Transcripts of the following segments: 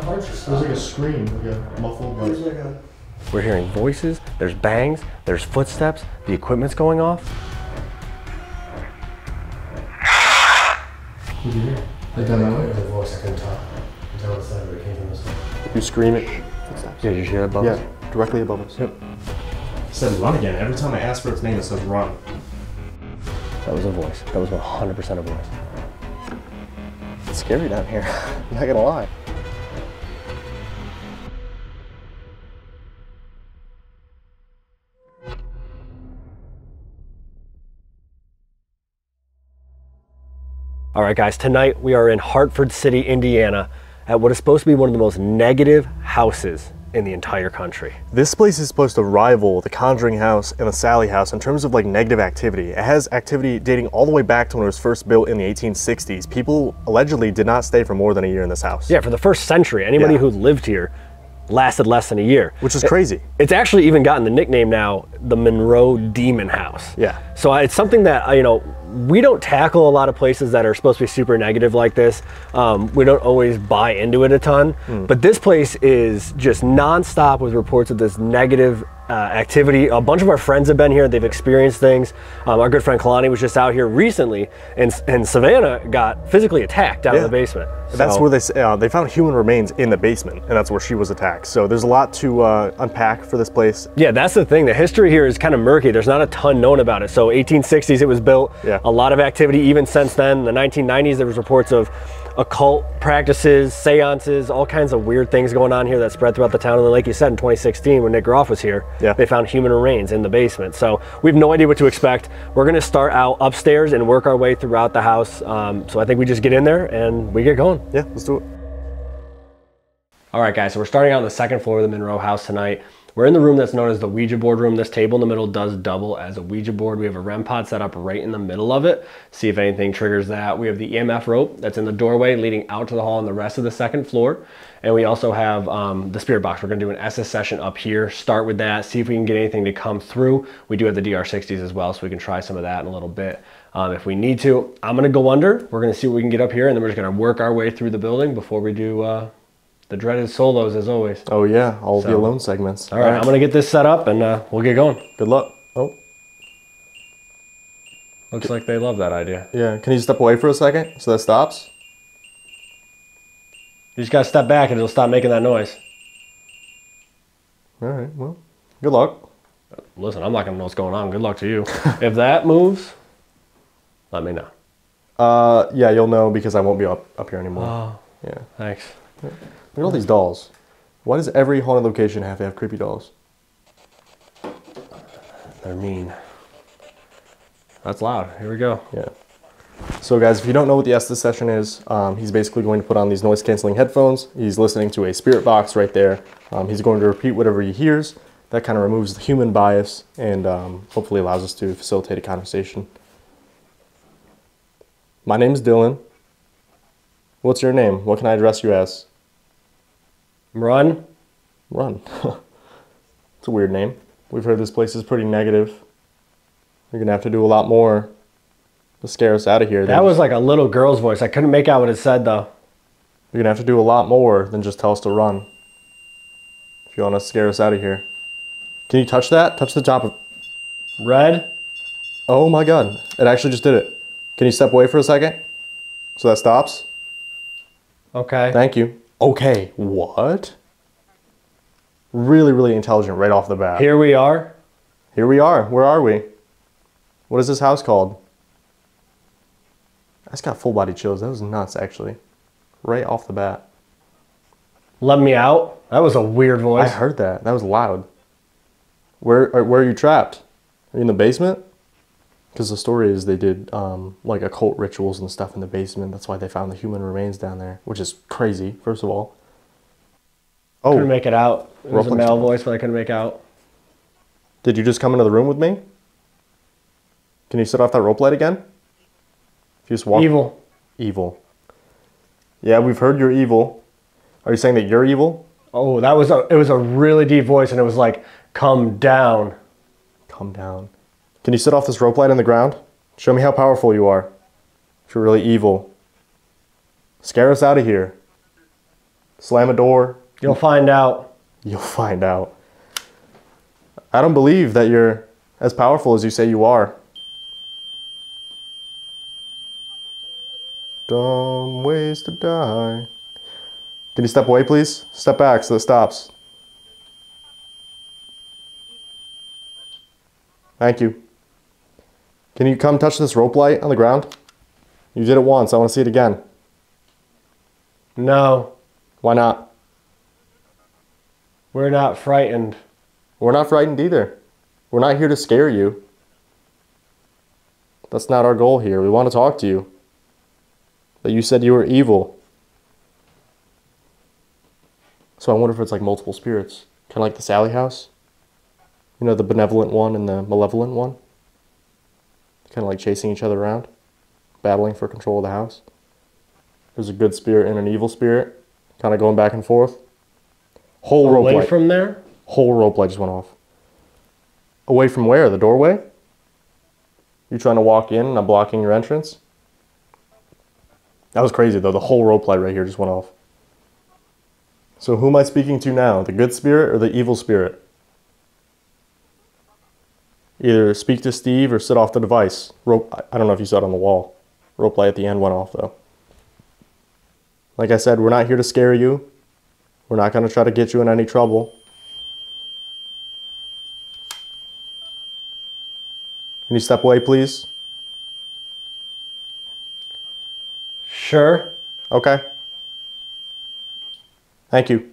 There's like a scream, like a muffled noise. We're hearing voices, there's bangs, there's footsteps, the equipment's going off. What do you hear? I don't know. There's a voice, I couldn't talk. I couldn't tell the side where it came from this time. You scream it. Footsteps. Yeah, you hear it above us? Yeah, directly above us. Yep. It said run again. Every time I ask for its name, it says run. That was a voice. That was 100% a voice. It's scary down here. I'm not gonna lie. All right, guys, tonight we are in Hartford City, Indiana, at what is supposed to be one of the most negative houses in the entire country. This place is supposed to rival the Conjuring House and the Sally House in terms of like negative activity. It has activity dating all the way back to when it was first built in the 1860s. People allegedly did not stay for more than a year in this house. Yeah, for the first century, anybody who lived here lasted less than a year. Which is crazy. It's actually even gotten the nickname now, the Monroe Demon House. Yeah. So it's something that, you know, we don't tackle a lot of places that are supposed to be super negative like this. We don't always buy into it a ton, but this place is just nonstop with reports of this negative activity. A bunch of our friends have been here, they've experienced things. Our good friend Kalani was just out here recently, and Savannah got physically attacked down in the basement. So that's where they found human remains in the basement, and that's where she was attacked. So there's a lot to unpack for this place. Yeah, that's the thing. The history here is kind of murky. There's not a ton known about it. So 1860s, it was built. Yeah. A lot of activity even since then. In the 1990s, there was reports of occult practices, seances, all kinds of weird things going on here that spread throughout the town. And then, like you said, in 2016, when Nick Groff was here, they found human remains in the basement. So we have no idea what to expect. We're going to start out upstairs and work our way throughout the house. So I think we just get in there and we get going. Yeah, let's do it. All right, guys, so we're starting out on the second floor of the Monroe house tonight. We're in the room that's known as the Ouija board room. This table in the middle does double as a Ouija board. We have a REM pod set up right in the middle of it. See if anything triggers that. We have the EMF rope that's in the doorway leading out to the hall and the rest of the second floor. And we also have the spirit box. We're gonna do an Estes session up here. Start with that, see if we can get anything to come through. We do have the DR-60s as well, so we can try some of that in a little bit if we need to. I'm gonna go under. We're gonna see what we can get up here, and then we're just gonna work our way through the building before we do the dreaded solos, as always. Oh yeah, all the alone segments. All right, I'm gonna get this set up and we'll get going. Good luck. Oh. Looks like they love that idea. Yeah, can you step away for a second so that stops? You just gotta step back and it'll stop making that noise. All right, well, good luck. Listen, I'm not gonna know what's going on. Good luck to you. If that moves, let me know. Yeah, you'll know because I won't be up here anymore. Oh, yeah. Thanks. Yeah. Look at all these dolls. Why does every haunted location have to have creepy dolls? They're mean. That's loud. Here we go. Yeah. So guys, if you don't know what the Estes session is, he's basically going to put on these noise canceling headphones. He's listening to a spirit box right there. He's going to repeat whatever he hears. That kind of removes the human bias and hopefully allows us to facilitate a conversation. My name is Dylan. What's your name? What can I address you as? Run. Run. It's a weird name. We've heard this place is pretty negative. You're gonna have to do a lot more to scare us out of here. That was like a little girl's voice. I couldn't make out what it said though. You're gonna have to do a lot more than just tell us to run. If you wanna scare us out of here. Can you touch that? Touch the top of... Red? Oh my God. It actually just did it. Can you step away for a second? So that stops? Okay. Thank you. Okay, what? Really, really intelligent right off the bat. Here we are. Here we are. Where are we? What is this house called? I just got full body chills. That was nuts, actually. Right off the bat. Let me out. That was a weird voice. I heard that. That was loud. Where are you trapped? Are you in the basement? Because the story is they did like occult rituals and stuff in the basement. That's why they found the human remains down there, which is crazy, first of all. Oh, couldn't make it out. It was a male voice, but I couldn't make out. Did you just come into the room with me? Can you set off that rope light again? If you just walk. Evil. Evil. Yeah, we've heard you're evil. Are you saying that you're evil? Oh, that was a. It was a really deep voice, and it was like, "Come down, come down." Can you set off this rope light on the ground? Show me how powerful you are. If you're really evil. Scare us out of here. Slam a door. You'll find out. You'll find out. I don't believe that you're as powerful as you say you are. Dumb ways to die. Can you step away, please? Step back so it stops. Thank you. Can you come touch this rope light on the ground? You did it once. I want to see it again. No. Why not? We're not frightened. We're not frightened either. We're not here to scare you. That's not our goal here. We want to talk to you. But you said you were evil. So I wonder if it's like multiple spirits. Kind of like the Sally House. You know, the benevolent one and the malevolent one. Kind of like chasing each other around. Battling for control of the house. There's a good spirit and an evil spirit. Kind of going back and forth. Whole rope light. Away from there? Whole rope light just went off. Away from where? The doorway? You trying to walk in and I'm blocking your entrance? That was crazy though. The whole rope light right here just went off. So who am I speaking to now? The good spirit or the evil spirit? Either speak to Steve or sit off the device. Rope. I don't know if you saw it on the wall. Rope light at the end went off though. Like I said, we're not here to scare you. We're not going to try to get you in any trouble. Can you step away, please? Sure. Okay. Thank you.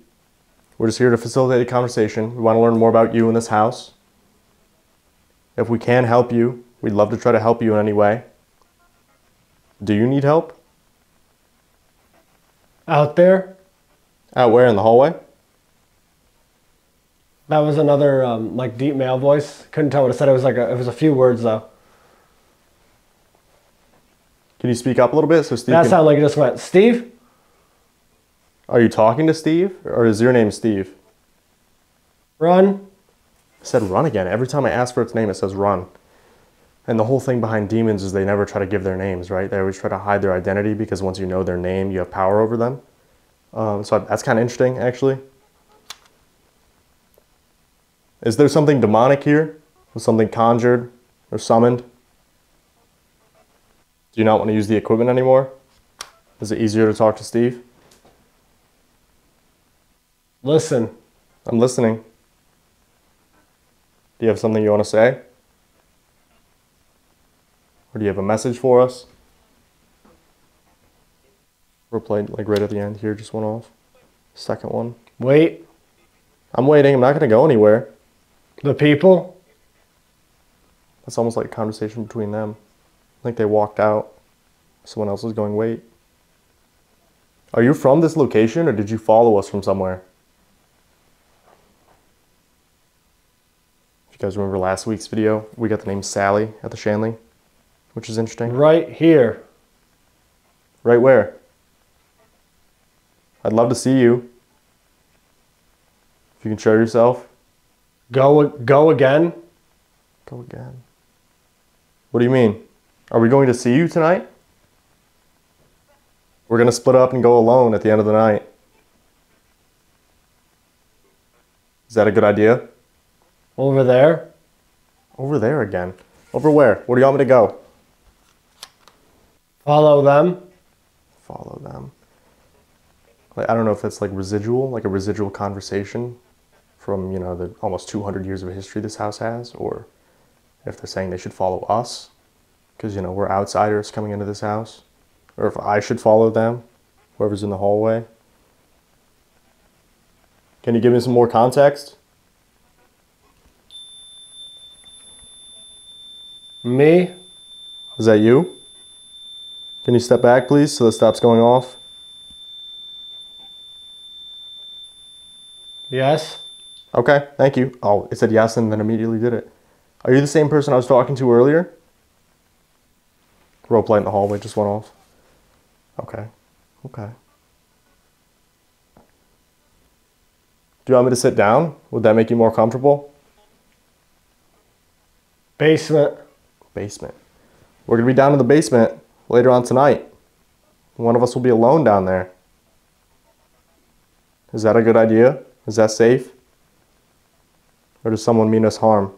We're just here to facilitate a conversation. We want to learn more about you in this house. If we can help you, we'd love to try to help you in any way. Do you need help? Out there? Out where? In the hallway? That was another like deep male voice. Couldn't tell what it said. It was like a, it was a few words though. Can you speak up a little bit so Steve? That sounded like it just went, Steve? Are you talking to Steve? Or is your name Steve? Run. It said run again. Every time I ask for its name, it says run. And the whole thing behind demons is they never try to give their names, right? They always try to hide their identity because once you know their name, you have power over them. So that's kind of interesting, actually. Is there something demonic here? Was something conjured or summoned? Do you not want to use the equipment anymore? Is it easier to talk to Steve? Listen. I'm listening. Do you have something you want to say? Or do you have a message for us? We're playing like right at the end here, just went off. Second one. Wait. I'm waiting. I'm not going to go anywhere. The people? That's almost like a conversation between them. I think they walked out. Someone else was going, wait. Are you from this location or did you follow us from somewhere? If you guys remember last week's video, we got the name Sally at the Shanley, which is interesting. Right here. Right where? I'd love to see you. If you can show yourself. Go again? Go again. What do you mean? Are we going to see you tonight? We're going to split up and go alone at the end of the night. Is that a good idea? Over there? Over there again? Over where? Where do you want me to go? Follow them. Follow them. Like, I don't know if that's like residual, like a residual conversation from, you know, the almost 200 years of history this house has, or if they're saying they should follow us. Because, you know, we're outsiders coming into this house. Or if I should follow them, whoever's in the hallway. Can you give me some more context? Me? Is that you? Can you step back, please, so that stops going off? Yes. Okay, thank you. Oh, it said yes and then immediately did it. Are you the same person I was talking to earlier? Rope light in the hallway just went off. Okay. Okay. Do you want me to sit down? Would that make you more comfortable? Basement. Basement. We're going to be down in the basement later on tonight. One of us will be alone down there. Is that a good idea? Is that safe? Or does someone mean us harm?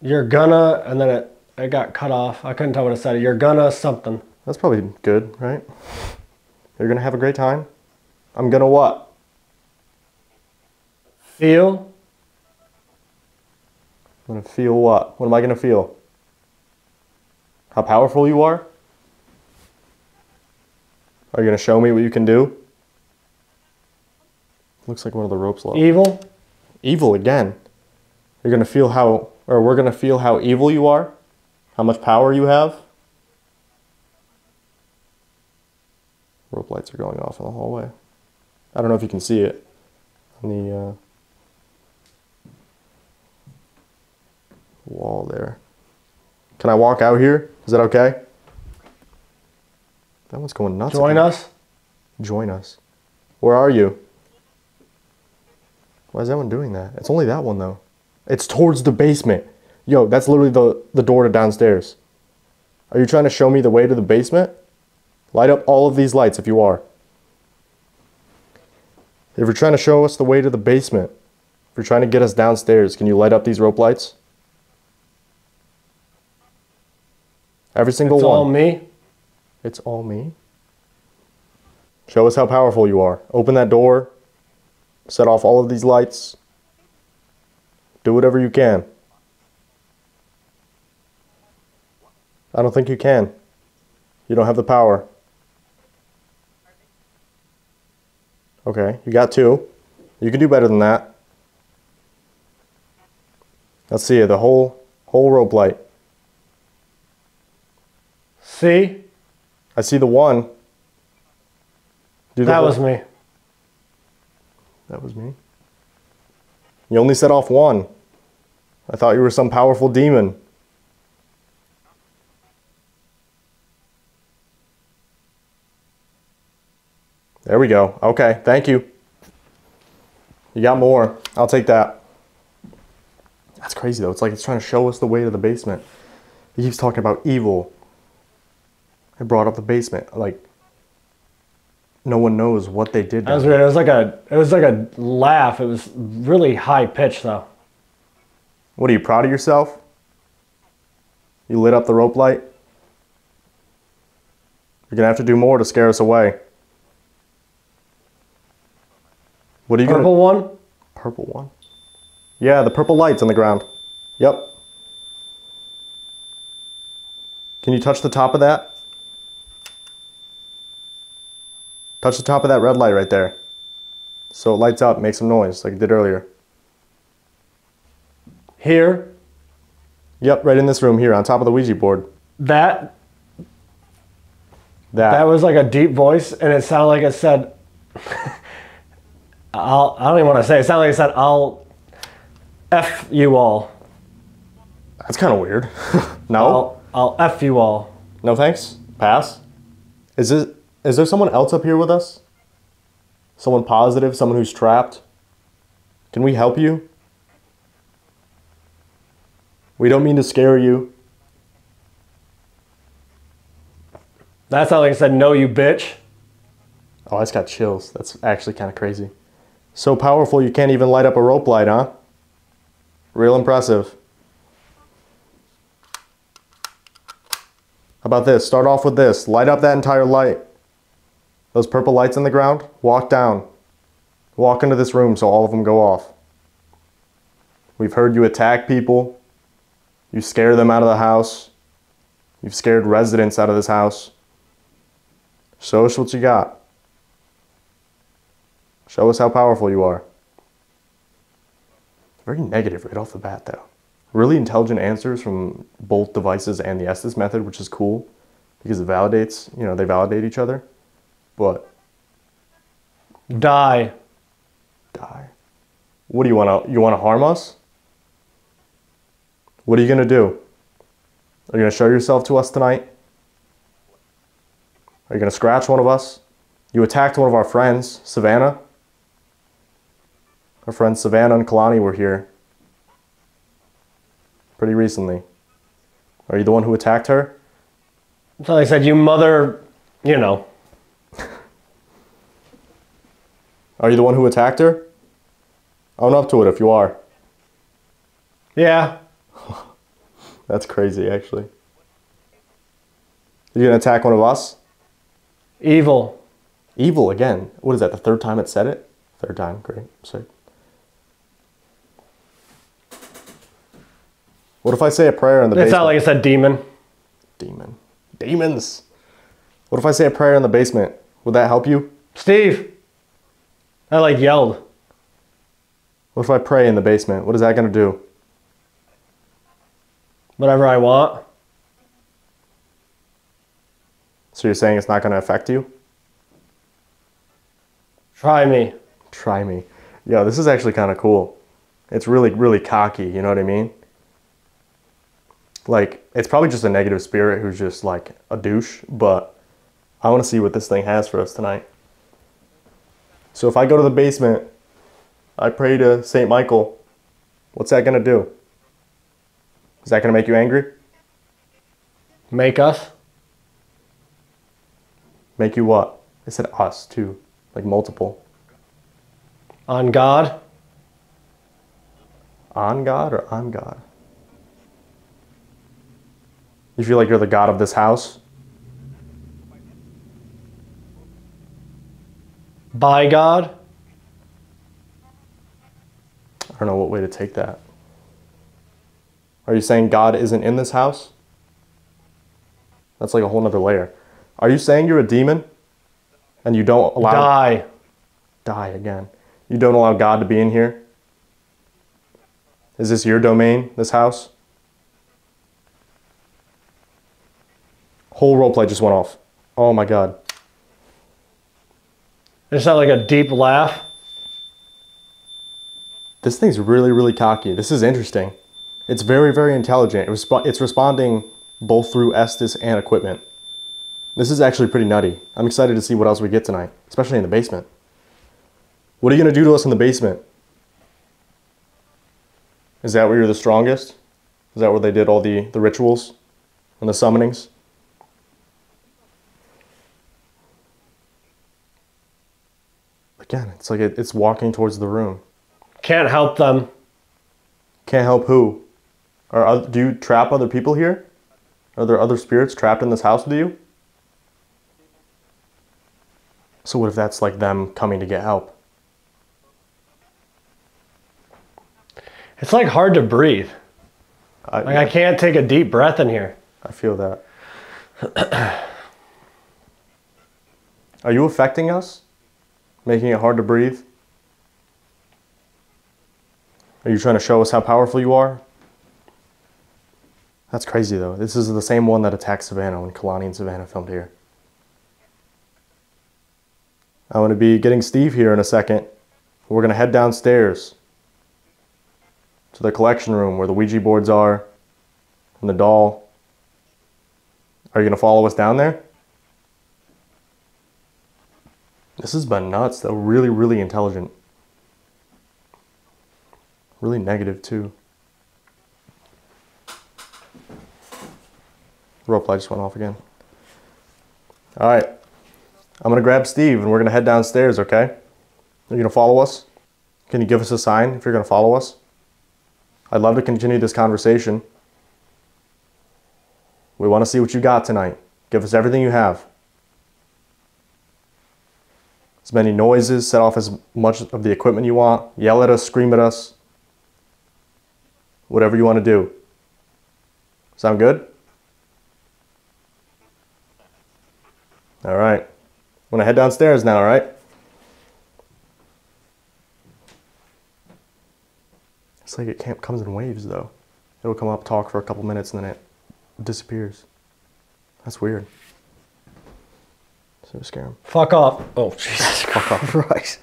You're gonna, and then it got cut off. I couldn't tell what it said. You're gonna something. That's probably good, right? You're gonna have a great time? I'm gonna what? Feel? I'm gonna feel what? What am I gonna feel? How powerful you are? Are you gonna show me what you can do? Looks like one of the ropes left. Evil? Evil again. You're gonna feel how, or we're gonna feel how evil you are? How much power you have? Rope lights are going off in the hallway. I don't know if you can see it on the wall there. Can I walk out here? Is that okay? That one's going nuts. Join us. Join us. Where are you? Why is that one doing that? It's only that one though. It's towards the basement. Yo, that's literally the door to downstairs. Are you trying to show me the way to the basement? Light up all of these lights if you are. If you're trying to show us the way to the basement, if you're trying to get us downstairs, can you light up these rope lights? Every single one. It's all me. It's all me. Show us how powerful you are. Open that door. Set off all of these lights. Do whatever you can. I don't think you can. You don't have the power. Okay, you got two. You can do better than that. Let's see the whole rope light. See? I see the one. That was me. That was me? You only set off one. I thought you were some powerful demon. There we go. Okay, thank you. You got more. I'll take that. That's crazy though. It's like it's trying to show us the way to the basement. He keeps talking about evil. I brought up the basement. Like no one knows what they did. That was weird. It was like a laugh. It was really high pitched though. What are you, proud of yourself? You lit up the rope light? You're gonna have to do more to scare us away. What are you purple gonna... one? Purple one? Yeah, the purple light's on the ground. Yep. Can you touch the top of that? Touch the top of that red light right there. So it lights up, makes some noise like it did earlier. Here? Yep, right in this room here on top of the Ouija board. That was like a deep voice and it sounded like it said... I don't even want to say it. It sounded like it said, I'll F you all. That's kind of weird. No? I'll F you all. No thanks. Pass. Is there someone else up here with us? Someone positive? Someone who's trapped? Can we help you? We don't mean to scare you. That sounded like it said, no, you bitch. Oh, I just got chills. That's actually kind of crazy. So powerful you can't even light up a rope light, huh? Real impressive. How about this? Start off with this. Light up that entire light. Those purple lights on the ground, walk down. Walk into this room so all of them go off. We've heard you attack people. You scare them out of the house. You've scared residents out of this house. Show us what you got. Show us how powerful you are. Very negative right off the bat though. Really intelligent answers from both devices and the Estes method, which is cool because it validates, you know, they validate each other, but. Die. Die. What do you wanna harm us? What are you gonna do? Are you gonna show yourself to us tonight? Are you gonna scratch one of us? You attacked one of our friends, Savannah. Our friends Savannah and Kalani were here pretty recently. Are you the one who attacked her? So they said, you mother, you know. Are you the one who attacked her? Own up to it if you are. Yeah. That's crazy, actually. Are you gonna attack one of us? Evil. Evil again? What is that, the third time it said it? Third time, great. Sick. What if I say a prayer in the basement? It's not like I said demon. Demon. Demons! What if I say a prayer in the basement? Would that help you? Steve! I like yelled. What if I pray in the basement? What is that gonna do? Whatever I want. So you're saying it's not gonna affect you? Try me. Try me. Yo, this is actually kind of cool. It's really, really cocky, you know what I mean? Like, it's probably just a negative spirit who's just like a douche, but I wanna see what this thing has for us tonight. So if I go to the basement, I pray to St. Michael. What's that gonna do? Is that gonna make you angry? Make us? Make you what? It said us too, like multiple. On God? On God or on God? You feel like you're the god of this house? By God? I don't know what way to take that. Are you saying God isn't in this house? That's like a whole nother layer. Are you saying you're a demon? And you don't allow... Die. Die again. You don't allow God to be in here? Is this your domain, this house? Whole roleplay just went off. Oh my God. It's not like a deep laugh. This thing's really, really cocky. This is interesting. It's very, very intelligent. It's responding both through Estes and equipment. This is actually pretty nutty. I'm excited to see what else we get tonight, especially in the basement. What are you gonna do to us in the basement? Is that where you're the strongest? Is that where they did all the rituals and the summonings? Again, it's like it's walking towards the room. Can't help them. Can't help who? Or do you trap other people here? Are there other spirits trapped in this house with you? So what if that's like them coming to get help? It's like hard to breathe. Yeah. I can't take a deep breath in here. I feel that. Are you affecting us? Making it hard to breathe? Are you trying to show us how powerful you are? That's crazy though. This is the same one that attacked Savannah when Kalani and Savannah filmed here. I'm gonna be getting Steve here in a second. We're gonna head downstairs to the collection room where the Ouija boards are and the doll. Are you gonna follow us down there? This has been nuts though, really, really intelligent. Really negative too. Rope light just went off again. All right, I'm gonna grab Steve and we're gonna head downstairs, okay? Are you gonna follow us? Can you give us a sign if you're gonna follow us? I'd love to continue this conversation. We wanna see what you got tonight. Give us everything you have. As many noises, set off as much of the equipment you want, yell at us, scream at us, whatever you want to do. Sound good? All right, I'm gonna head downstairs now, all right? It's like it comes in waves though. It'll come up, talk for a couple minutes, and then it disappears. That's weird. So scare him. Fuck off. Oh, Jesus Christ.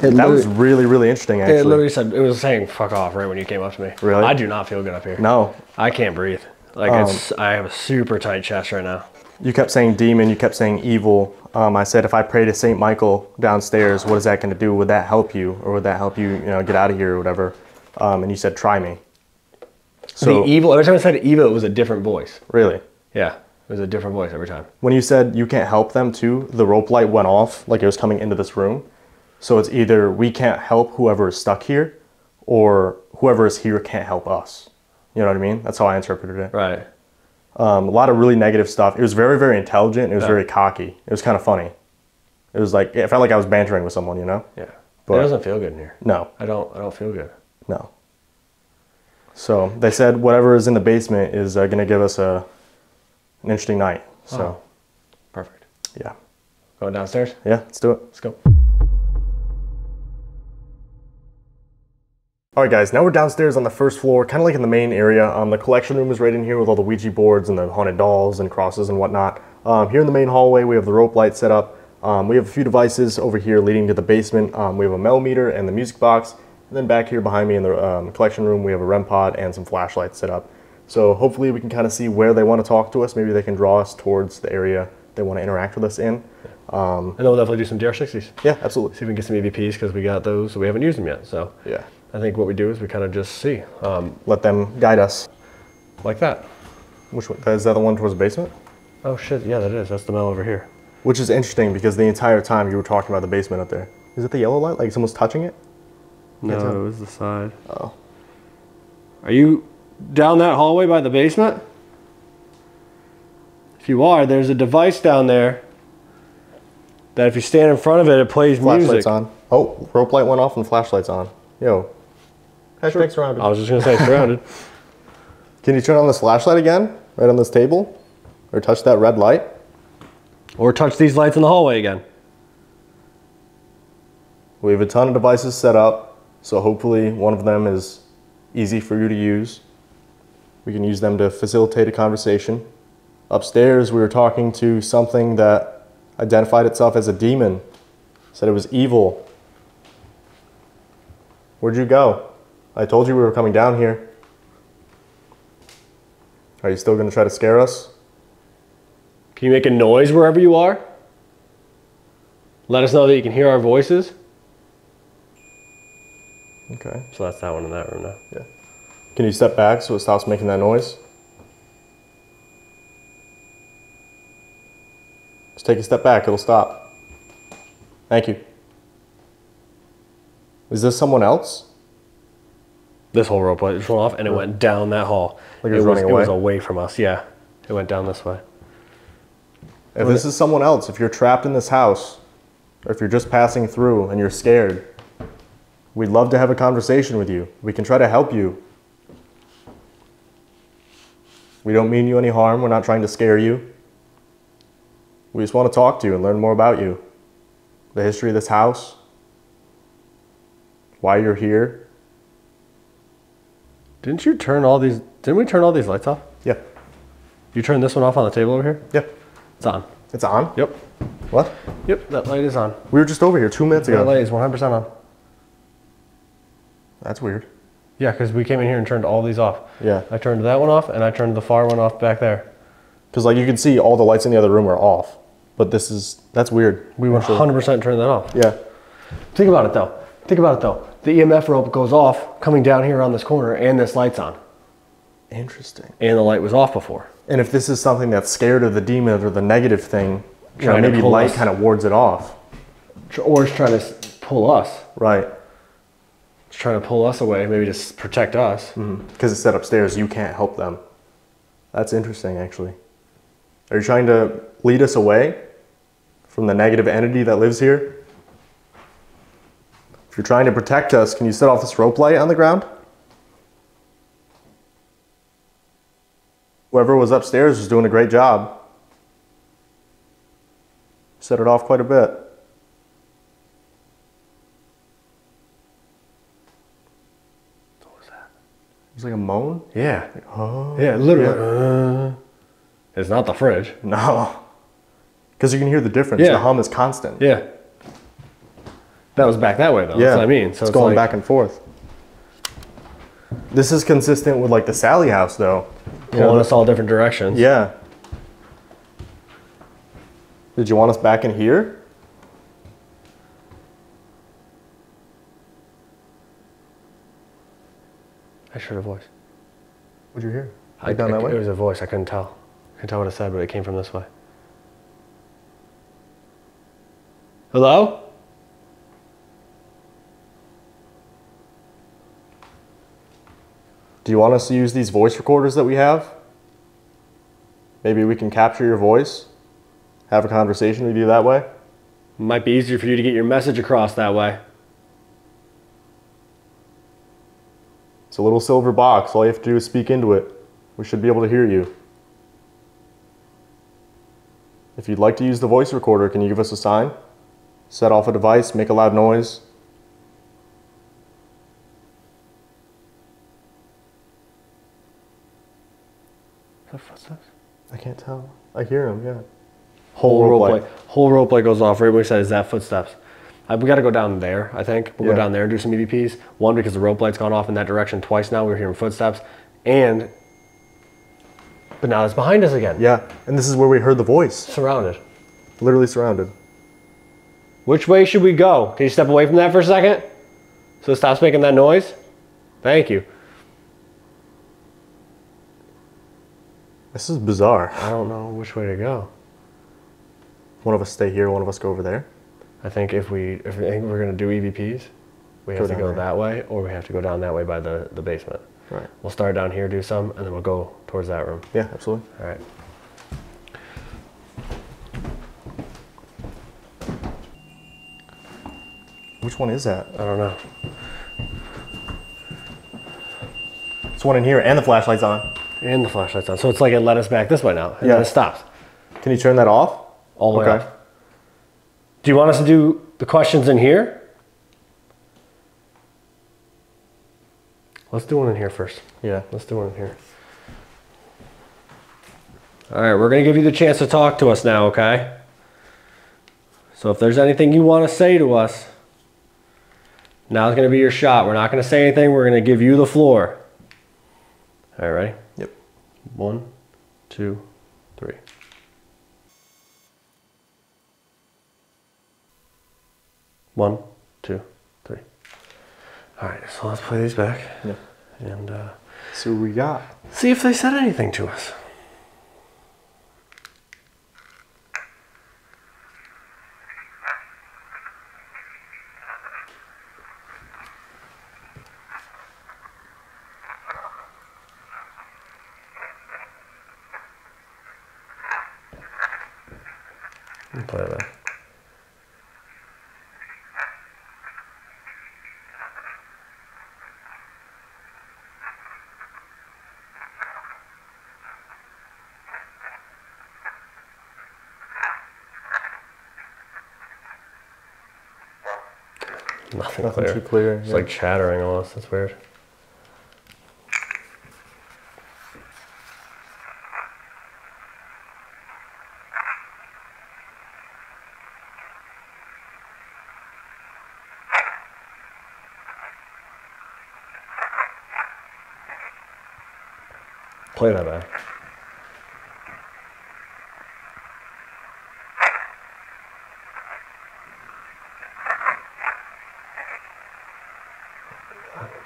That was really, really interesting, actually. It literally said, it was saying fuck off right when you came up to me. Really? I do not feel good up here. No. I can't breathe. Like, I have a super tight chest right now. You kept saying demon, you kept saying evil. I said, if I pray to St. Michael downstairs, what is that going to do? Would that help you? Or would that help you, you know, get out of here or whatever? And you said, try me. So, the evil, every time I said evil, it was a different voice. Really? Yeah. It was a different voice every time. When you said you can't help them too, the rope light went off like it was coming into this room. So it's either we can't help whoever is stuck here or whoever is here can't help us. You know what I mean? That's how I interpreted it. Right. A lot of really negative stuff. It was very, very intelligent. It was very cocky. It was kind of funny. It was like, it felt like I was bantering with someone, you know? Yeah. But it doesn't feel good in here. No. I don't feel good. No. So they said whatever is in the basement is going to give us an interesting night. So, oh, perfect. Yeah. Going downstairs? Yeah, let's do it. Let's go. All right, guys, now we're downstairs on the first floor, kind of like in the main area. The collection room is right in here with all the Ouija boards and the haunted dolls and crosses and whatnot. Here in the main hallway, we have the rope light set up. We have a few devices over here leading to the basement. We have a mel meter and the music box. And then back here behind me in the collection room, we have a REM pod and some flashlights set up. So hopefully we can kind of see where they want to talk to us. Maybe they can draw us towards the area they want to interact with us in. And they'll definitely do some DR-60s. Yeah, absolutely. See if we can get some EVPs because we got those. So we haven't used them yet. So yeah, I think what we do is we kind of just see. Let them guide us. Like that. Which one? Is that the one towards the basement? Oh shit, yeah, that is. That's the mel over here. Which is interesting because the entire time you were talking about the basement up there. Is it the yellow light? Like someone's touching it? No, it was the side. Oh. Are you down that hallway by the basement? If you are, there's a device down there that if you stand in front of it, it plays music. Flashlight's on. Oh, rope light went off and flashlight's on. Yo. Hashtag surrounded. I was just going to say surrounded. Can you turn on this flashlight again? Right on this table? Or touch that red light? Or touch these lights in the hallway again. We have a ton of devices set up, so hopefully one of them is easy for you to use. We can use them to facilitate a conversation. Upstairs, we were talking to something that identified itself as a demon, said it was evil. Where'd you go? I told you we were coming down here. Are you still going to try to scare us? Can you make a noise wherever you are? Let us know that you can hear our voices. Okay. So that's that one in that room now. Yeah. Can you step back so it stops making that noise? Just take a step back, it'll stop. Thank you. Is this someone else? This whole rope light just went off and it went down that hall. Like it was running away? It was away from us, yeah. It went down this way. If this is someone else, if you're trapped in this house, or if you're just passing through and you're scared, we'd love to have a conversation with you. We can try to help you. We don't mean you any harm. We're not trying to scare you. We just want to talk to you and learn more about you. The history of this house. Why you're here. Didn't we turn all these lights off? Yeah. You turned this one off on the table over here? Yeah. It's on. It's on? Yep. What? Yep, that light is on. We were just over here 2 minutes ago. That light is 100% on. That's weird. Yeah, because we came in here and turned all these off. Yeah. I turned that one off and I turned the far one off back there. Because like you can see all the lights in the other room are off. But this is, that's weird. We 100% turned that off. Yeah. Think about it though. Think about it though. The EMF rope goes off coming down here around this corner and this light's on. Interesting. And the light was off before. And if this is something that's scared of the demon or the negative thing, maybe light kind of wards it off. Or it's trying to pull us. Right. It's trying to pull us away, maybe to protect us. Because it's set upstairs, you can't help them. That's interesting, actually. Are you trying to lead us away from the negative entity that lives here? If you're trying to protect us, can you set off this rope light on the ground? Whoever was upstairs was doing a great job. Set it off quite a bit. What was that? It was like a moan? Yeah. Like, oh. Yeah, literally. Yeah. It's not the fridge. No. Because you can hear the difference. Yeah. The hum is constant. Yeah. That was back that way though. Yeah. That's what I mean. So it's going like back and forth. This is consistent with like the Sally House though. Pulling us all different directions. Yeah. Did you want us back in here? I heard a voice. What'd you hear? Down that way? It was a voice. I couldn't tell. I can't tell what I said, but it came from this way. Hello? Do you want us to use these voice recorders that we have? Maybe we can capture your voice, have a conversation with you that way? Might be easier for you to get your message across that way. It's a little silver box. All you have to do is speak into it. We should be able to hear you. If you'd like to use the voice recorder, can you give us a sign? Set off a device, make a loud noise. What's this? I can't tell. I hear him, yeah. Whole roleplay goes off right where he says that footsteps. We got to go down there, I think. We'll go down there and do some EVPs. One, because the rope light's gone off in that direction twice now. We're hearing footsteps. And, but now it's behind us again. Yeah, and this is where we heard the voice. Surrounded. Literally surrounded. Which way should we go? Can you step away from that for a second? So it stops making that noise? Thank you. This is bizarre. I don't know which way to go. One of us stay here, one of us go over there. I think if we're going to do EVPs, we have to go that way, or we have to go down that way by the basement. Right. We'll start down here, do some, and then we'll go towards that room. Yeah, absolutely. All right. Which one is that? I don't know. It's one in here, and the flashlight's on. And the flashlight's on. So it's like it led us back this way now, and then it stops. Can you turn that off? All the way off. Do you want us to do the questions in here? Let's do one in here first. Yeah, let's do one in here. All right, we're going to give you the chance to talk to us now, okay? So if there's anything you want to say to us, now's going to be your shot. We're not going to say anything. We're going to give you the floor. All right, ready? Yep. 1, 2, 3. One, two, three. All right, so let's play these back. Yeah. And see what we got. See if they said anything to us. Play it back. Nothing too clear. It's like chattering almost. That's weird. Play that back.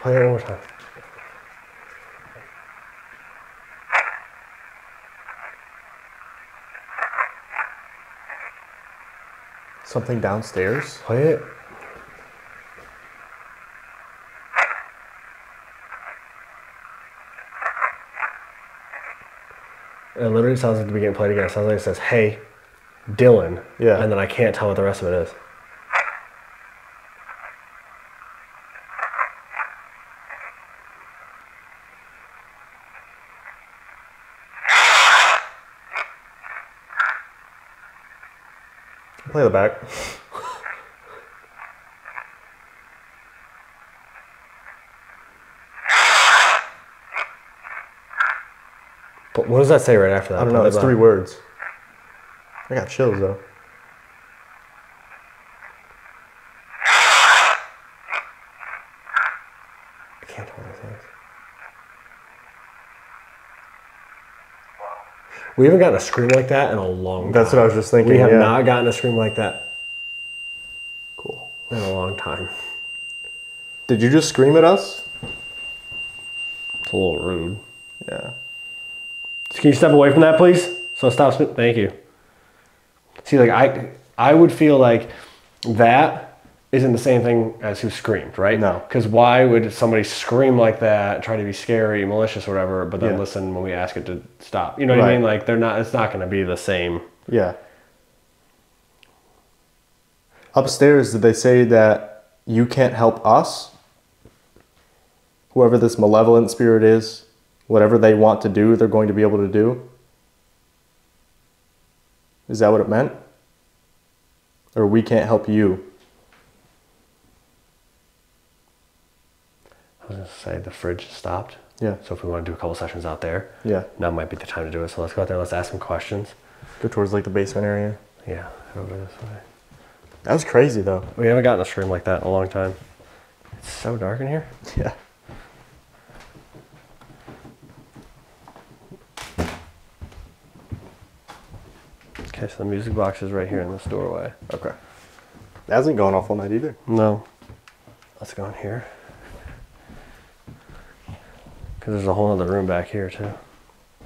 Play it one more time. Something downstairs? Play it. It literally sounds like the beginning played again. It sounds like it says, hey, Dylan. Yeah. And then I can't tell what the rest of it is. Play the back. But what does that say right after that? I don't know. It's 3 words. I got chills though. I can't tell what it says. We haven't gotten a scream like that in a long time. That's what I was just thinking. We have not gotten a scream like that. Cool. In a long time. Did you just scream at us? It's a little rude. Yeah. Can you step away from that, please? So it stops me. Thank you. See, like I would feel like that isn't the same thing as who screamed, right? No. Because why would somebody scream like that, try to be scary, malicious, or whatever, but then listen when we ask it to stop? You know what I mean? Like they're not. It's not going to be the same. Yeah. Upstairs, did they say that you can't help us? Whoever this malevolent spirit is, whatever they want to do, they're going to be able to do? Is that what it meant? Or we can't help you? I was going to say the fridge stopped. Yeah. So if we want to do a couple sessions out there, yeah, now might be the time to do it. So let's go out there. Let's ask some questions. Go towards like the basement area. Yeah, over this way. That was crazy though. We haven't gotten a stream like that in a long time. It's so dark in here. Yeah. Okay, so the music box is right here in this doorway. Okay. That hasn't gone off all night either. No. Let's go in here. Because there's a whole other room back here too.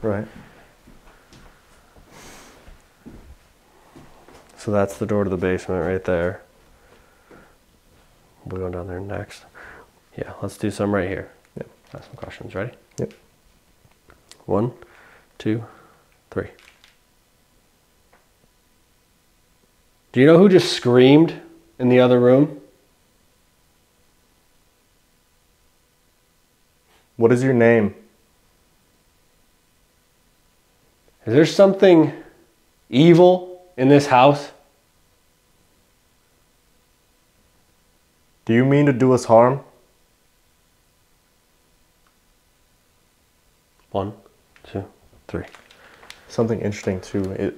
Right. So that's the door to the basement right there. We'll go down there next. Yeah, let's do some right here. Yep. Ask some questions. Ready? Yep. 1, 2, 3. Do you know who just screamed in the other room? What is your name? Is there something evil in this house? Do you mean to do us harm? 1, 2, 3. Something interesting too.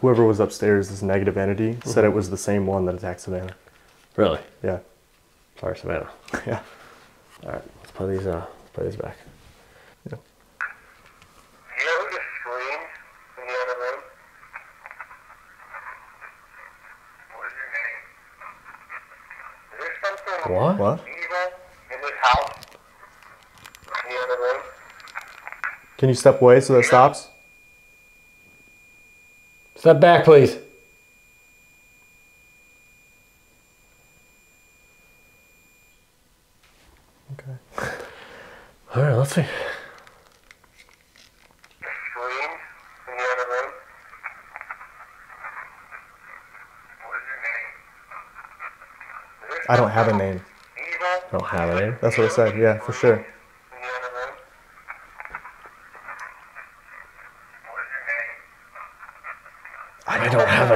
Whoever was upstairs, this negative entity, said it was the same one that attacked Savannah. Really? Yeah. Sorry, Savannah. Yeah. All right, let's play these. Let's play these back. Yeah. You know who just screamed in the other room? What is your name? Is there something evil in this house? In the other room? Can you step away so that stops? Step back, please. Okay. All right, let's see. Scream in the other room. What is your name? I don't have a name. I don't have a name? That's what I said, yeah, for sure.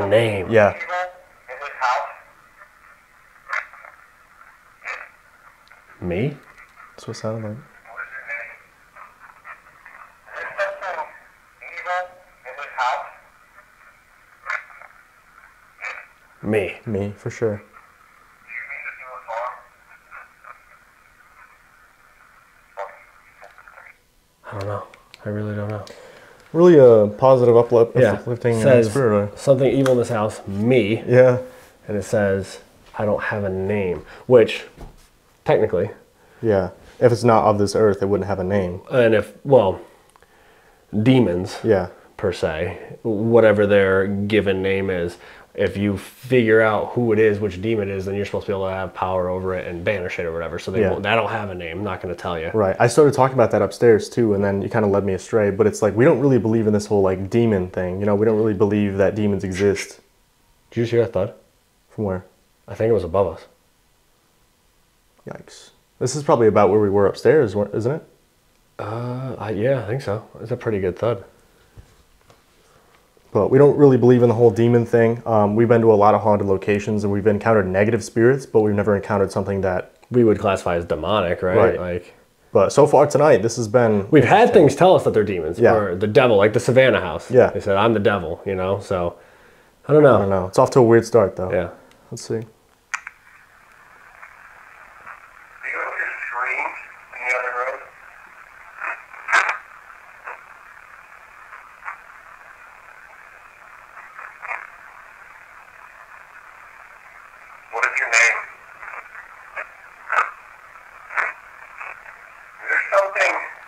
Name. Yeah. Me? That's what it sounded like. Me. Me, for sure. I don't know. I really don't know. Really a positive uplifting spirit. Something evil in this house, me. Yeah. And it says, I don't have a name, which technically. Yeah. If it's not of this earth, it wouldn't have a name. And if, well, demons, yeah, per se, whatever their given name is, if you figure out who it is, which demon it is, then you're supposed to be able to have power over it and banish it or whatever. So they won't, I don't have a name. I'm not going to tell you. Right. I started talking about that upstairs too, and then you kind of led me astray. But it's like, we don't really believe in this whole like demon thing. You know, we don't really believe that demons exist. Did you just hear that thud? From where? I think it was above us. Yikes. This is probably about where we were upstairs, isn't it? Yeah, I think so. It's a pretty good thud. But we don't really believe in the whole demon thing. We've been to a lot of haunted locations and we've encountered negative spirits, but we've never encountered something that we would classify as demonic, right? Like, but so far tonight, this has been... We've had things tell us that they're demons, or the devil, like the Savannah house. Yeah. They said, I'm the devil, you know? So, I don't know. I don't know. It's off to a weird start, though. Yeah. Let's see.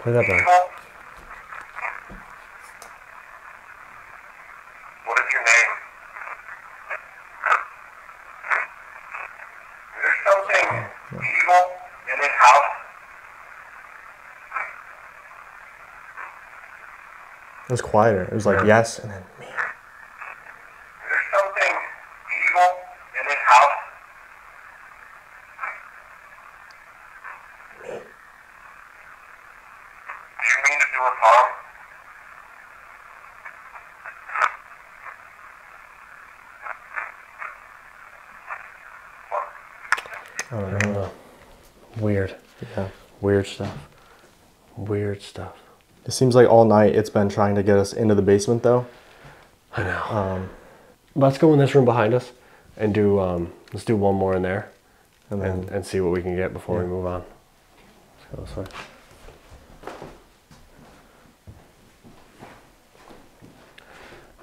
Play that back. nothing evil in this house? It was quieter. It was like, yes, and then me. There's something evil in this house? Me. Do you mean to do us harm? I don't know. Weird. Yeah. Weird stuff. Weird stuff. It seems like all night it's been trying to get us into the basement, though. I know. Let's go in this room behind us and do. Let's do one more in there, and then and see what we can get before we move on. Let's go this way.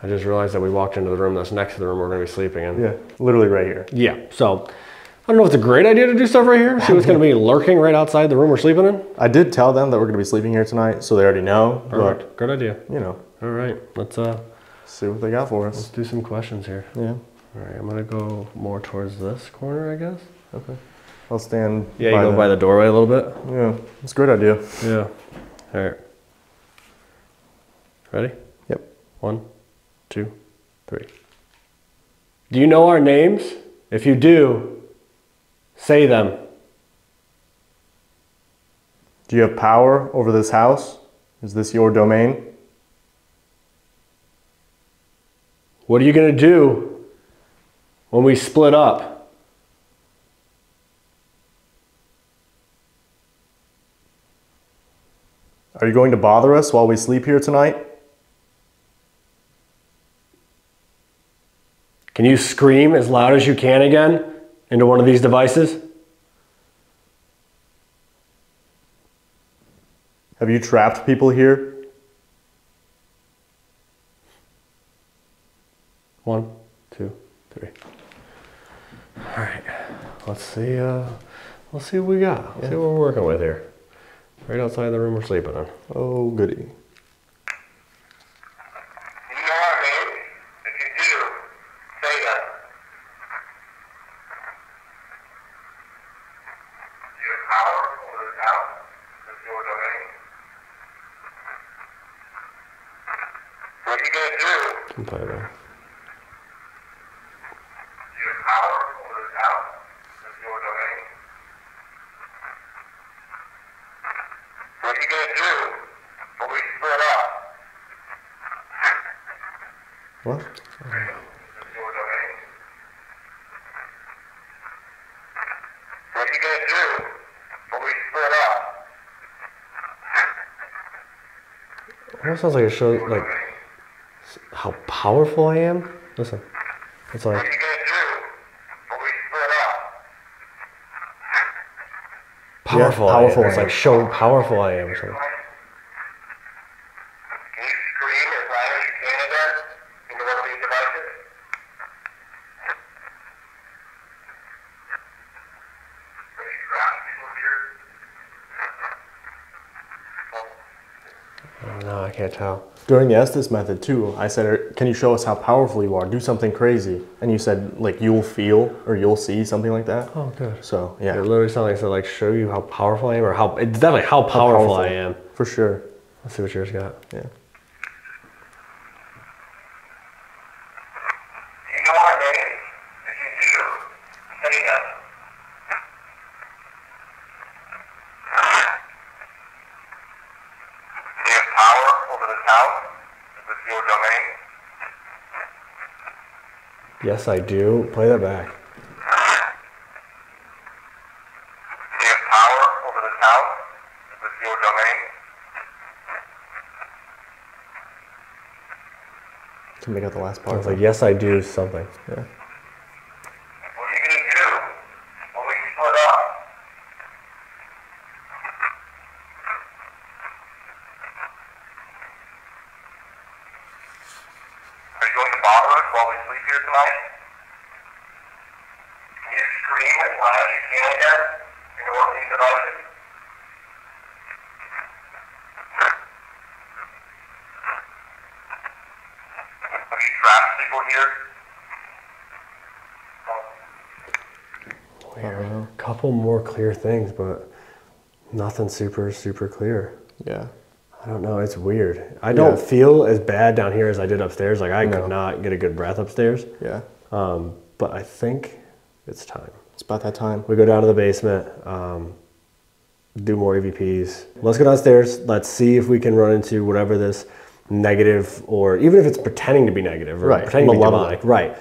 I just realized that we walked into the room that's next to the room we're going to be sleeping in. Yeah, literally right here. Yeah. So. I don't know if it's a great idea to do stuff right here. See what's going to be lurking right outside the room we're sleeping in. I did tell them that we're going to be sleeping here tonight, so they already know. Perfect. Good idea. You know. All right. Let's see what they got for us. Let's do some questions here. Yeah. All right. I'm going to go more towards this corner, I guess. Okay. I'll stand. Yeah, you go by the doorway a little bit. Yeah. It's a great idea. Yeah. All right. Ready? Yep. 1, 2, 3. Do you know our names? If you do... say them. Do you have power over this house? Is this your domain? What are you going to do when we split up? Are you going to bother us while we sleep here tonight? Can you scream as loud as you can again? Into one of these devices? Have you trapped people here? 1, 2, 3. All right, let's see what we got. Let's see what we're working with here. Right outside the room we're sleeping in. Oh, goody. It sounds like it shows like how powerful I am. Listen, it's like. Powerful. Yeah, powerful. It's like show powerful I am or something. Tell. During the Estes method too, I said, can you show us how powerful you are? Do something crazy. And you said, like, you'll feel or you'll see, something like that. Oh, good. So, yeah. It literally sounded like I said, like, show you how powerful I am or how, it's definitely how powerful I am. For sure. Let's see what yours got. Yeah. Yes, I do. Play that back. Do you have power over this house? Is this your domain? Can make out the last part. It's like, yes, I do something. Yeah. What are you going to do when we split up? Are you going to bother us while we sleep here tonight? I don't know, a couple more clear things, but nothing super clear. Yeah. I don't know. It's weird. I don't feel as bad down here as I did upstairs. Like I could not get a good breath upstairs. Yeah. But I think it's time. It's about that time. We go down to the basement, do more EVPs. Let's go downstairs. Let's see if we can run into whatever this negative, or even if it's pretending to be negative or pretending to be demonic. Right.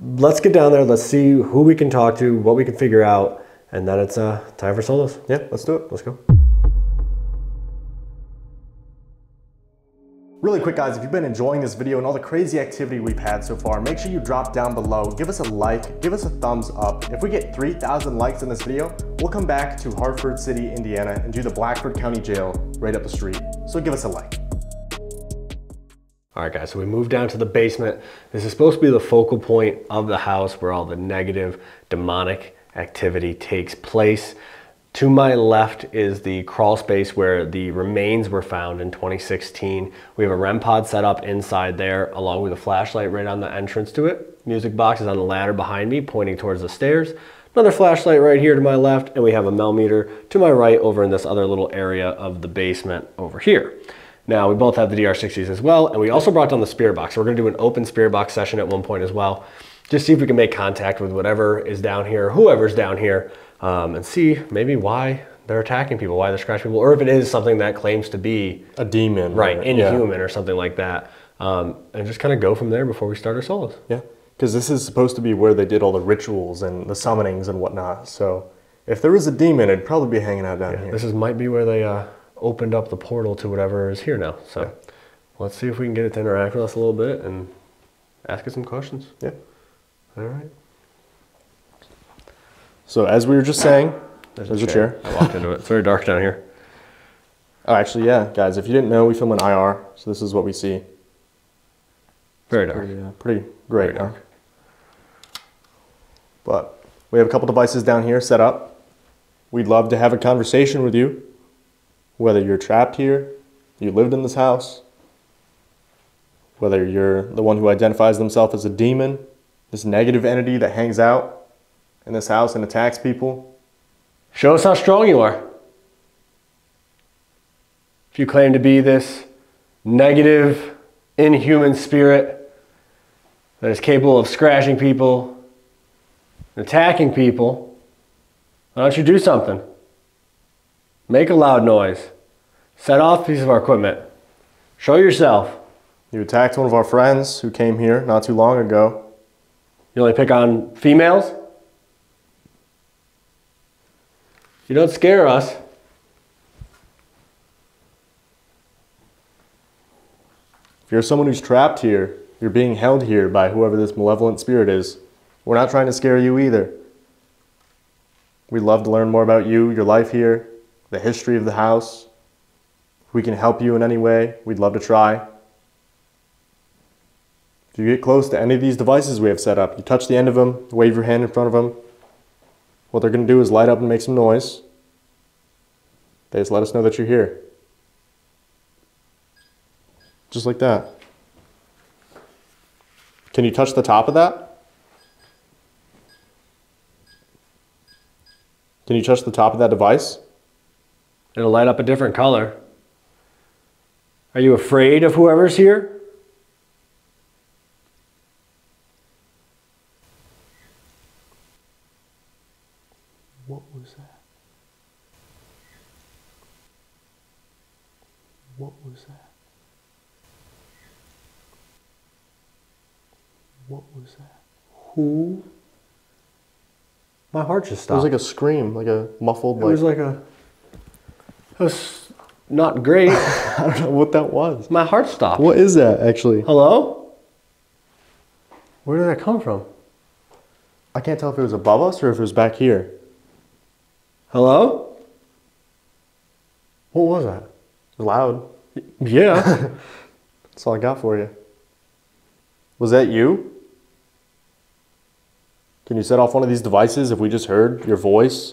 Let's get down there. Let's see who we can talk to, what we can figure out. And then it's time for solos. Yeah, let's do it. Let's go. Really quick guys, if you've been enjoying this video and all the crazy activity we've had so far, make sure you drop down below, give us a like, give us a thumbs up. If we get 3,000 likes in this video, we'll come back to Hartford City, Indiana and do the Blackford County Jail right up the street. So give us a like. All right guys, so we moved down to the basement. This is supposed to be the focal point of the house where all the negative, demonic activity takes place. To my left is the crawl space where the remains were found in 2016. We have a REM pod set up inside there along with a flashlight right on the entrance to it. Music box is on the ladder behind me pointing towards the stairs. Another flashlight right here to my left, and we have a millimeter to my right over in this other little area of the basement over here. Now we both have the DR-60s as well, and we also brought down the spirit box. So we're gonna do an open spirit box session at one point as well. Just see if we can make contact with whatever is down here, whoever's down here. And see maybe why they're attacking people, why they're scratching people, or if it is something that claims to be a demon, right, inhuman or something like that. And just kind of go from there before we start our solos. Yeah, because this is supposed to be where they did all the rituals and the summonings and whatnot. So if there was a demon, it'd probably be hanging out down here. This might be where they opened up the portal to whatever is here now. So let's see if we can get it to interact with us a little bit and ask it some questions. Yeah. All right. So as we were just saying, there's a chair. I walked into it. It's very dark down here. Oh, actually, yeah, guys. If you didn't know, we film in IR, so this is what we see. Very dark. Pretty great. Very dark. But we have a couple devices down here set up. We'd love to have a conversation with you, whether you're trapped here, you lived in this house, whether you're the one who identifies themselves as a demon, this negative entity that hangs out in this house and attacks people. Show us how strong you are. If you claim to be this negative, inhuman spirit that is capable of scratching people, attacking people, why don't you do something? Make a loud noise. Set off a piece of our equipment. Show yourself. You attacked one of our friends who came here not too long ago. You only pick on females? You don't scare us. If you're someone who's trapped here, you're being held here by whoever this malevolent spirit is. We're not trying to scare you either. We'd love to learn more about you, your life here, the history of the house. If we can help you in any way, we'd love to try. If you get close to any of these devices we have set up, you touch the end of them, wave your hand in front of them, what they're going to do is light up and make some noise. They just let us know that you're here. Just like that. Can you touch the top of that? Can you touch the top of that device? It'll light up a different color. Are you afraid of whoever's here? Who? My heart just stopped. It was like a scream, like a muffled. It was like a. It was not great. I don't know what that was. My heart stopped. What is that actually? Hello? Where did that come from? I can't tell if it was above us or if it was back here. Hello? What was that? It was loud. Yeah. That's all I got for you. Was that you? Can you set off one of these devices if we just heard your voice?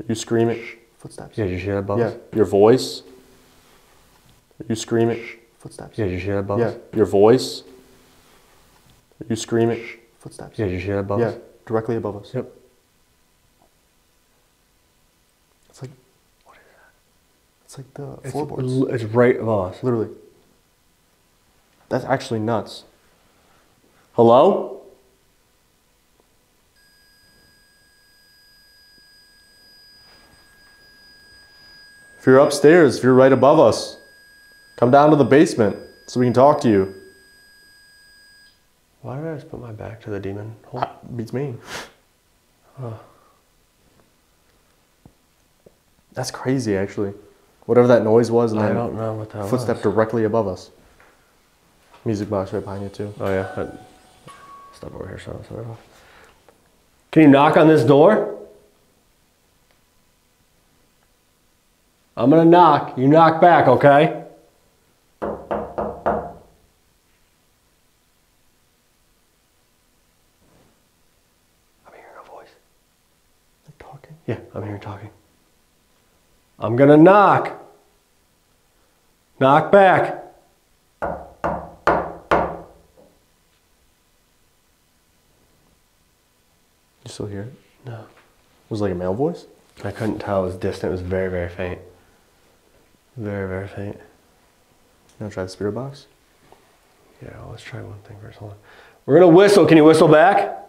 Are you screaming? Footsteps. Yeah, you hear that buzz? Yeah, your voice. Are you screaming? Footsteps. Yeah, you hear that buzz? Yeah, your voice. Are you screaming? Footsteps. Yeah, you hear that buzz? Yeah, directly above us. Yep. It's like the floorboards. It's right above us. Literally. That's actually nuts. Hello? If you're upstairs, if you're right above us, come down to the basement so we can talk to you. Why did I just put my back to the demon? Beats me. That's crazy, actually. Whatever that noise was, and I don't know what that footstep was. Directly above us. Music box right behind you too. Oh yeah. Stop over here, so. Can you knock on this door? I'm gonna knock. You knock back, okay? Yeah, I'm hearing talking. I'm gonna knock. Knock back. You still hear it? No. It was like a male voice? I couldn't tell. It was distant. It was very, very faint. Very, very faint. You wanna try the spirit box? Yeah, well, let's try one thing first. Hold on. We're gonna whistle. Can you whistle back?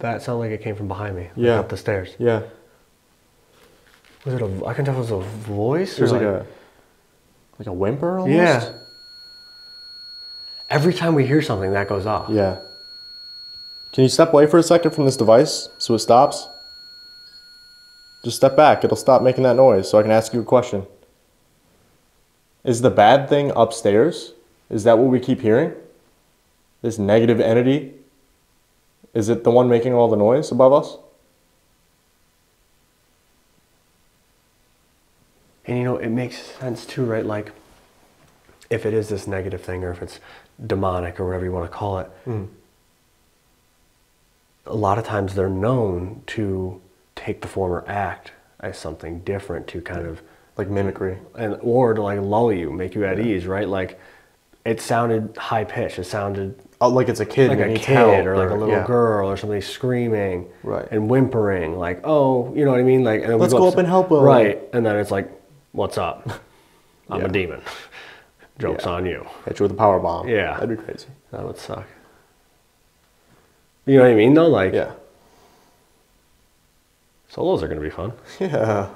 That sounded like it came from behind me. Yeah. Up the stairs. Yeah. Was it a, I can tell it was a voice? It was like a whimper almost? Yeah. Every time we hear something, that goes off. Yeah. Can you step away for a second from this device so it stops? Just step back. It'll stop making that noise so I can ask you a question. Is the bad thing upstairs? Is that what we keep hearing? This negative entity? Is it the one making all the noise above us? And you know, it makes sense too, right? Like, if it is this negative thing or if it's demonic or whatever you want to call it, a lot of times they're known to take the form or act as something different to kind of... like mimicry. Or to like lull you, make you at ease, right? Like, it sounded high-pitched, it sounded... like it's a kid, like a kid or like a little girl or somebody screaming and whimpering, like, oh, you know what I mean? Like, and let's go up and help him. Right. And then it's like, what's up? I'm a demon. Joke's on you. Hit you with a power bomb. Yeah. That'd be crazy. That would suck. You know what I mean though? Like, solos are going to be fun. Yeah.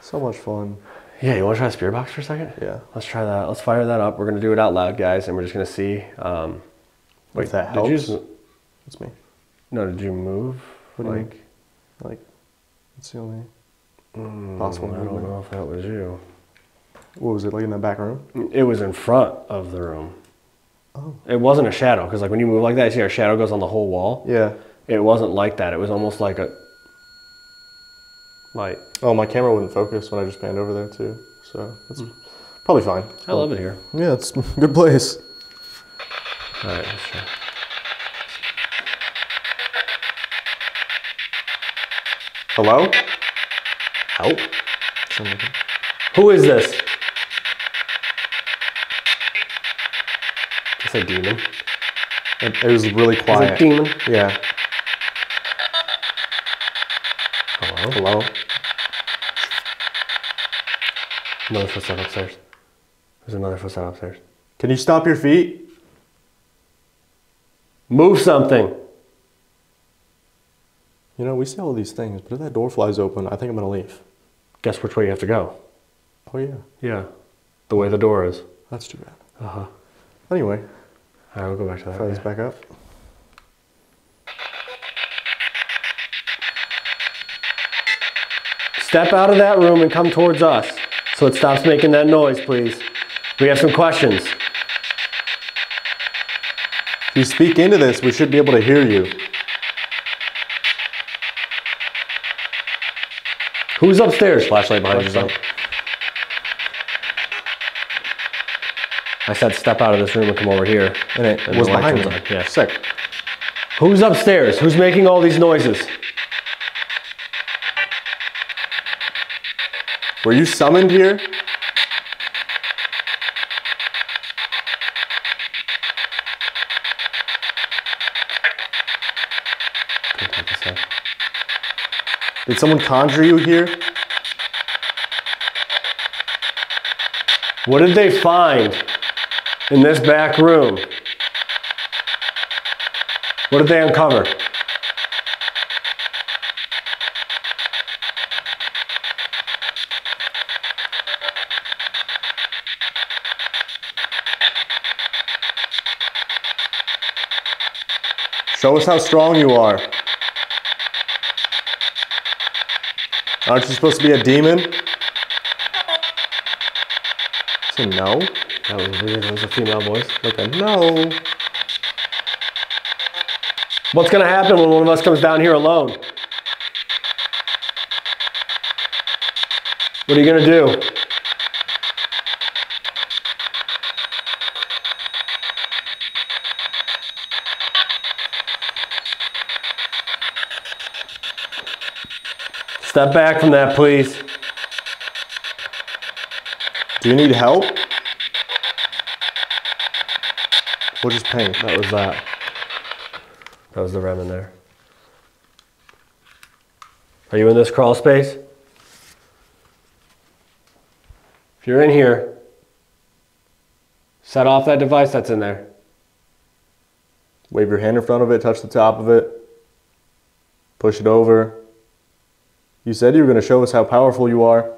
So much fun. Yeah, you want to try the spirit box for a second? Yeah. Let's try that. Let's fire that up. We're going to do it out loud, guys, and we're just going to see. Wait, that helps? Did you... That's me. No, did you move? What like, do you mean? Like, it's the only possible movement. I don't know if that was you. What was it, like in the back room? It was in front of the room. Oh. It wasn't a shadow, because like when you move like that, you see our shadow goes on the whole wall. Yeah. It wasn't like that. It was almost like a light. Oh, my camera wouldn't focus when I just panned over there too. So it's probably fine. I love it here. Yeah, it's a good place. All right, let's try. Hello? Help? Somebody. Who is this? It's a demon. It was really quiet. It's a demon? Yeah. Hello? Hello? Another footstep upstairs. There's another footstep upstairs. Can you stop your feet? Move something. You know, we see all these things, but if that door flies open, I think I'm gonna leave. Guess which way you have to go? Oh yeah. Yeah. The way the door is. That's too bad. Uh-huh. Anyway. All right, we'll go back to that. Try this back up. Step out of that room and come towards us so it stops making that noise, please. We have some questions. If you speak into this, we should be able to hear you. Who's upstairs? Flashlight behind yourself. I said step out of this room and come over here. And it was behind me. Yeah. Sick. Who's upstairs? Who's making all these noises? Were you summoned here? Did someone conjure you here? What did they find in this back room? What did they uncover? Show us how strong you are. Aren't you supposed to be a demon? So no. That was weird. It was a female voice. Like a no. What's going to happen when one of us comes down here alone? What are you going to do? Step back from that, please. Do you need help? What is pain? That was that. That was the REM in there. Are you in this crawl space? If you're in here, set off that device that's in there. Wave your hand in front of it, touch the top of it, push it over. You said you were going to show us how powerful you are.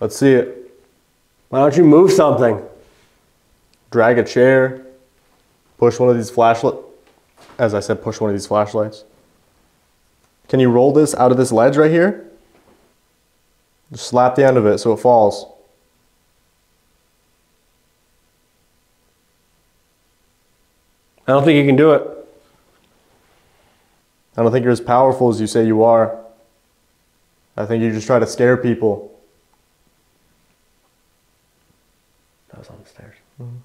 Let's see it. Why don't you move something? Drag a chair. Push one of these flashlights. As I said, push one of these flashlights. Can you roll this out of this ledge right here? Just slap the end of it so it falls. I don't think you can do it. I don't think you're as powerful as you say you are. I think you just try to scare people. That was on the stairs. Mm-hmm.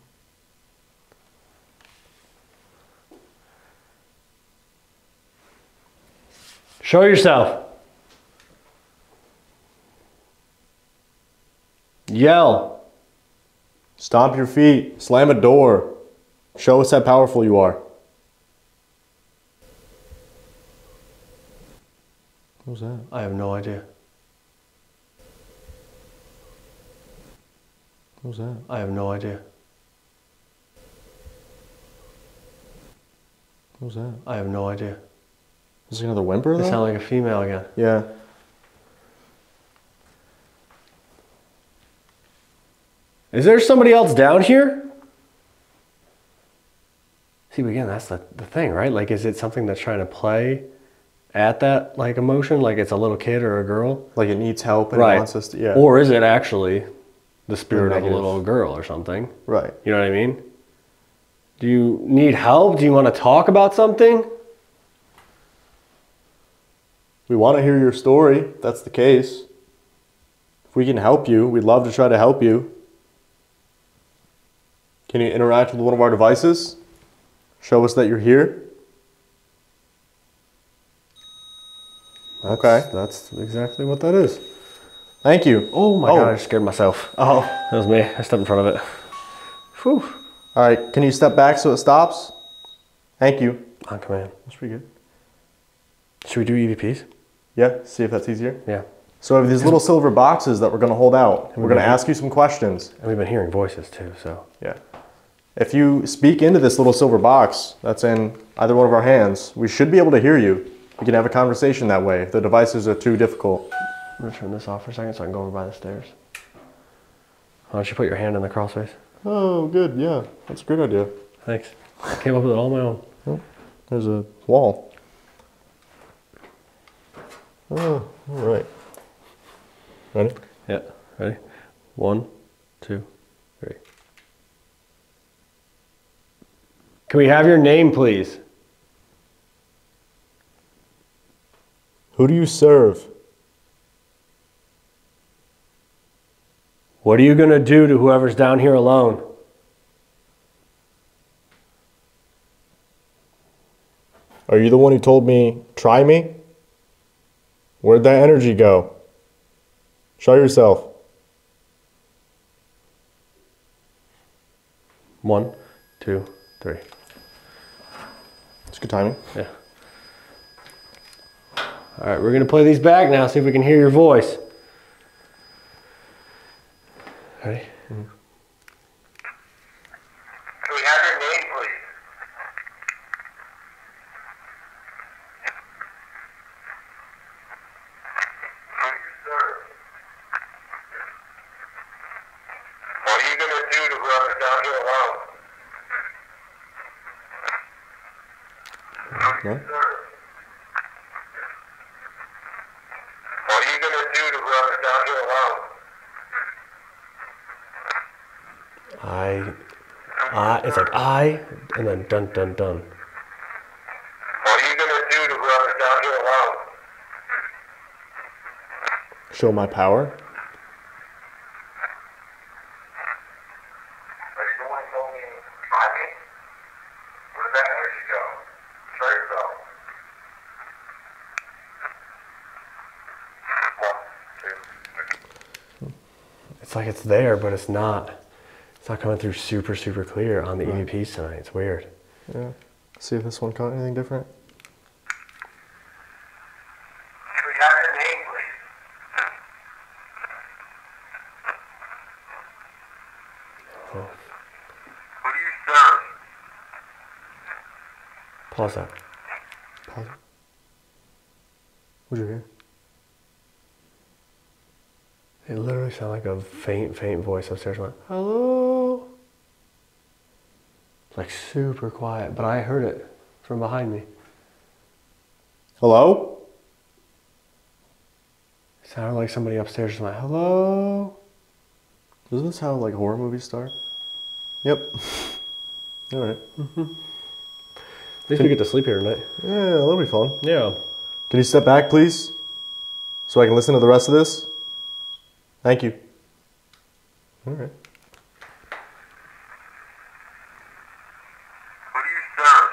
Show yourself. Yell. Stomp your feet. Slam a door. Show us how powerful you are. What was that? I have no idea. What was that? I have no idea. What was that? I have no idea. Is it another whimper though? It sounded like a female again. Yeah. Is there somebody else down here? See, again, that's the thing, right? Like, is it something that's trying to play at that like emotion, like it's a little kid or a girl, like it needs help and right. Wants us to, yeah. Or is it actually the spirit of a little girl or something? Right. You know what I mean? Do you need help? Do you want to talk about something? We want to hear your story. If that's the case. If we can help you, we'd love to try to help you. Can you interact with one of our devices? Show us that you're here. Okay. That's exactly what that is. Thank you. Oh my God, I scared myself. Oh. That was me. I stepped in front of it. Whew. All right. Can you step back so it stops? Thank you. On command. That's pretty good. Should we do EVPs? Yeah. See if that's easier. Yeah. So I have these little silver boxes that we're going to hold out. And we're going to ask you some questions. And we've been hearing voices too, so. Yeah. If you speak into this little silver box that's in either one of our hands, we should be able to hear you. We can have a conversation that way if the devices are too difficult. I'm going to turn this off for a second so I can go over by the stairs. Why don't you put your hand in the crawl space? Oh, good. Yeah, that's a great idea. Thanks. I came up with it all on my own. Oh, there's a wall. Oh, all right. Ready? Yeah, ready? 1, 2, 3. Can we have your name, please? Who do you serve? What are you going to do to whoever's down here alone? Are you the one who told me, try me? Where'd that energy go? Show yourself. One, two, three. It's good timing. Yeah. All right, we're going to play these back now, see if we can hear your voice. Ready? Mm-hmm. Can we have your name, please? What are you going to do to run down here alone? Okay. What are you going to do to run down here alone? It's like I, and then dun dun dun. What are you going to do to run down here alone? Show my power? It's like it's there, but it's not. It's not coming through super, super clear on the EVP sign. It's weird. Yeah. See if this one caught anything different. Can we have your name, please? Oh. Who do you serve? Pause that. Pause. What'd you hear? It literally sounded like a faint, faint voice upstairs went, hello? Like super quiet, but I heard it from behind me. Hello? It sounded like somebody upstairs just went, hello? Doesn't this sound like horror movies start? Yep. All right. At least we get to sleep here tonight. Yeah, that'll be fun. Yeah. Can you step back, please? So I can listen to the rest of this? Thank you. All right. Who do you serve?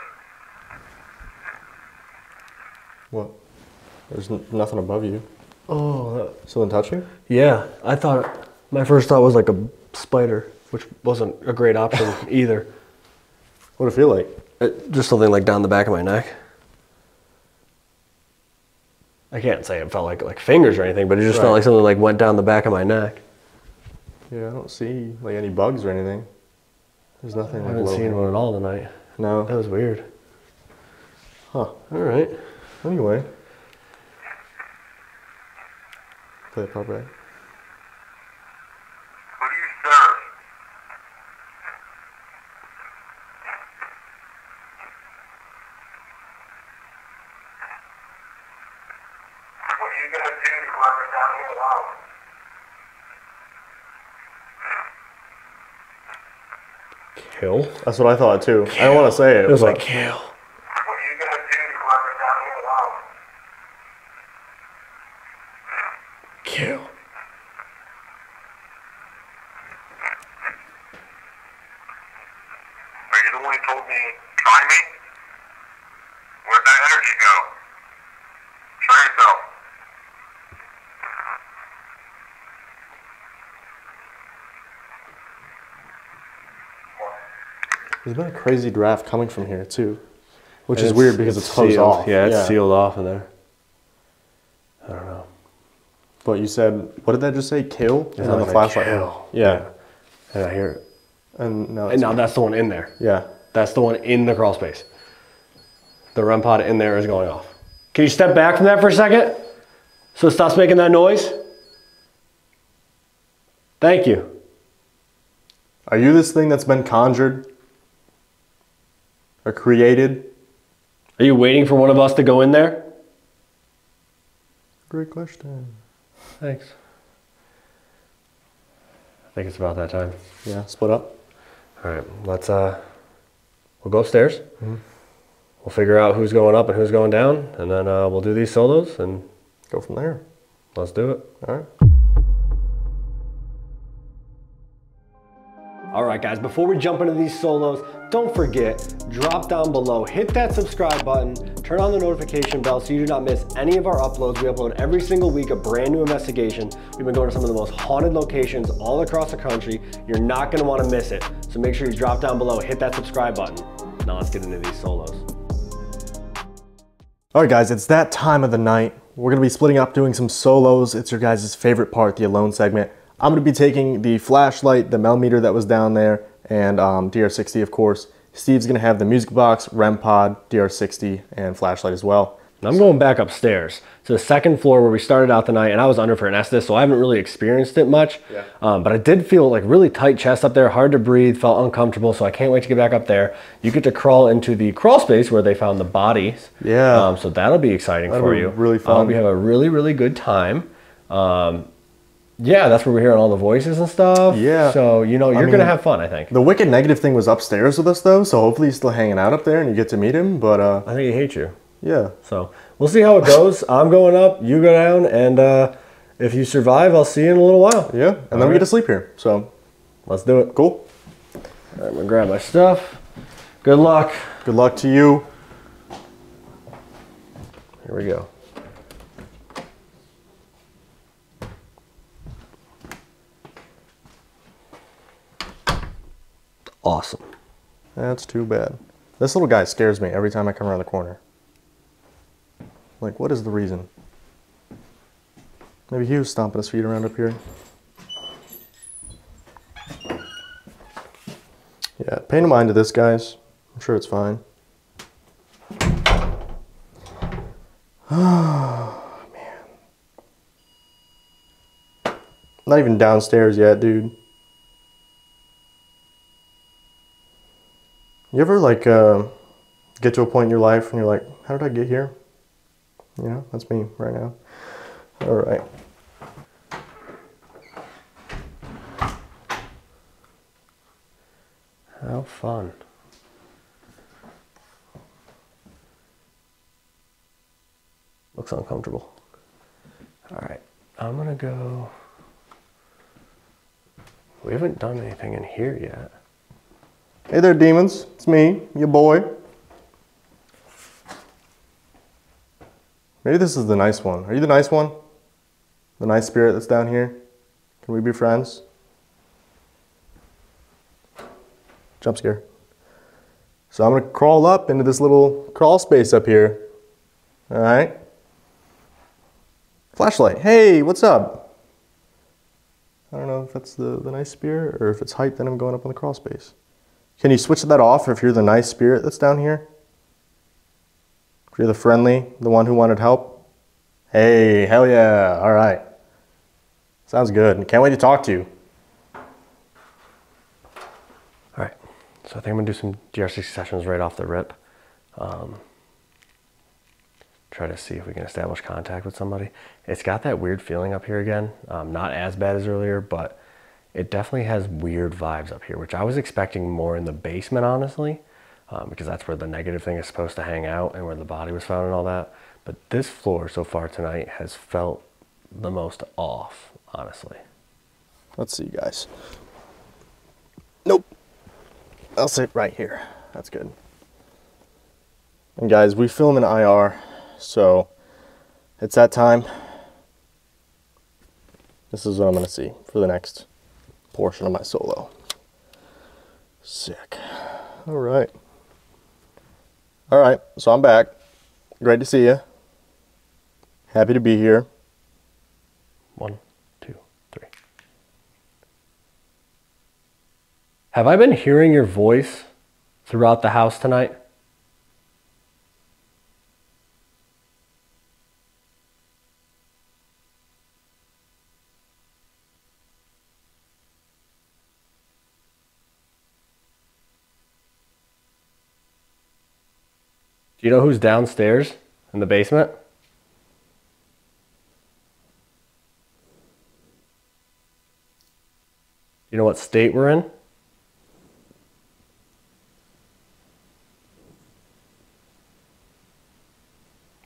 What? There's nothing above you. Oh. Someone touch you? Yeah. I thought, my first thought was like a spider, which wasn't a great option either. What'd it feel like? Just something like down the back of my neck. I can't say it felt like fingers or anything, but it just felt like something like went down the back of my neck. Yeah, I don't see like any bugs or anything. There's nothing. I haven't seen one at all tonight. No. That was weird. Huh. All right. Anyway. Play it properly. Who do you serve? Kill? That's what I thought too. Kill. I don't want to say it. It was like kill. What are you gonna do to whoever's down here alone? Kill. Are you the one who told me try me? Where'd that energy go? Show yourself. There's been a crazy draft coming from here too, which is weird because it's closed off. Yeah, it's sealed off in there. I don't know. But you said, what did that just say? Kill? And on the flashlight. Kill. Yeah. And I hear it. And now that's the one in there. Yeah. That's the one in the crawl space. The REM pod in there is going off. Can you step back from that for a second? So it stops making that noise? Thank you. Are you this thing that's been conjured? Or created? Are you waiting for one of us to go in there? Great question. Thanks. I think it's about that time. Yeah, split up. All right, let's, we'll go upstairs. Mm-hmm. We'll figure out who's going up and who's going down, and then we'll do these solos and go from there. Let's do it. All right. All right, guys, before we jump into these solos, don't forget, drop down below, hit that subscribe button, turn on the notification bell so you do not miss any of our uploads. We upload every single week a brand new investigation. We've been going to some of the most haunted locations all across the country. You're not gonna wanna miss it. So make sure you drop down below, hit that subscribe button. Now let's get into these solos. All right, guys, it's that time of the night. We're gonna be splitting up, doing some solos. It's your guys' favorite part, the alone segment. I'm gonna be taking the flashlight, the Melmeter that was down there, and DR-60, of course. Steve's gonna have the music box, REM pod, DR-60, and flashlight as well. I'm going back upstairs to the second floor where we started out the night, and I was under for an Estes, so I haven't really experienced it much. Yeah. But I did feel like really tight chest up there, hard to breathe, felt uncomfortable, so I can't wait to get back up there. You get to crawl into the crawl space where they found the bodies. Yeah. So that'll be exciting for you. Really fun. I hope you have a really, really good time. Yeah, that's where we're hearing all the voices and stuff. Yeah. So, you know, you're going to have fun, I think. The wicked negative thing was upstairs with us, though, so hopefully he's still hanging out up there and you get to meet him, but... I think he hates you. Yeah. So, we'll see how it goes. I'm going up, you go down, and if you survive, I'll see you in a little while. Yeah, and all then right. We get to sleep here, so... Let's do it. Cool. All right, I'm going to grab my stuff. Good luck. Good luck to you. Here we go. Awesome. That's too bad. This little guy scares me every time I come around the corner. Like, what is the reason? Maybe he was stomping his feet around up here. Yeah, pay no mind to this, guys. I'm sure it's fine. Oh, man. Not even downstairs yet, dude. You ever, like, get to a point in your life and you're like, how did I get here? You know, that's me right now. All right. How fun. Looks uncomfortable. All right, I'm gonna go. We haven't done anything in here yet. Hey there, demons. It's me, your boy. Maybe this is the nice one. Are you the nice one? The nice spirit that's down here? Can we be friends? Jump scare. So I'm gonna crawl up into this little crawl space up here. All right. Flashlight. Hey, what's up? I don't know if that's the nice spirit or if it's height, then I'm going up on the crawl space. Can you switch that off if you're the nice spirit that's down here? If you're the friendly, the one who wanted help? Hey, hell yeah, all right. Sounds good, can't wait to talk to you. All right, so I think I'm gonna do some DR-60 sessions right off the rip. Try to see if we can establish contact with somebody. It's got that weird feeling up here again. Not as bad as earlier, but it definitely has weird vibes up here, which I was expecting more in the basement, honestly, because that's where the negative thing is supposed to hang out and where the body was found and all that. But this floor so far tonight has felt the most off, honestly. Let's see, guys. Nope. I'll sit right here. That's good. And guys, we film in IR, so it's that time. This is what I'm gonna see for the next portion of my solo. Sick. All right. All right, so I'm back. Great to see you. Happy to be here. 1, 2, 3. Have I been hearing your voice throughout the house tonight? Do you know who's downstairs in the basement? You know what state we're in?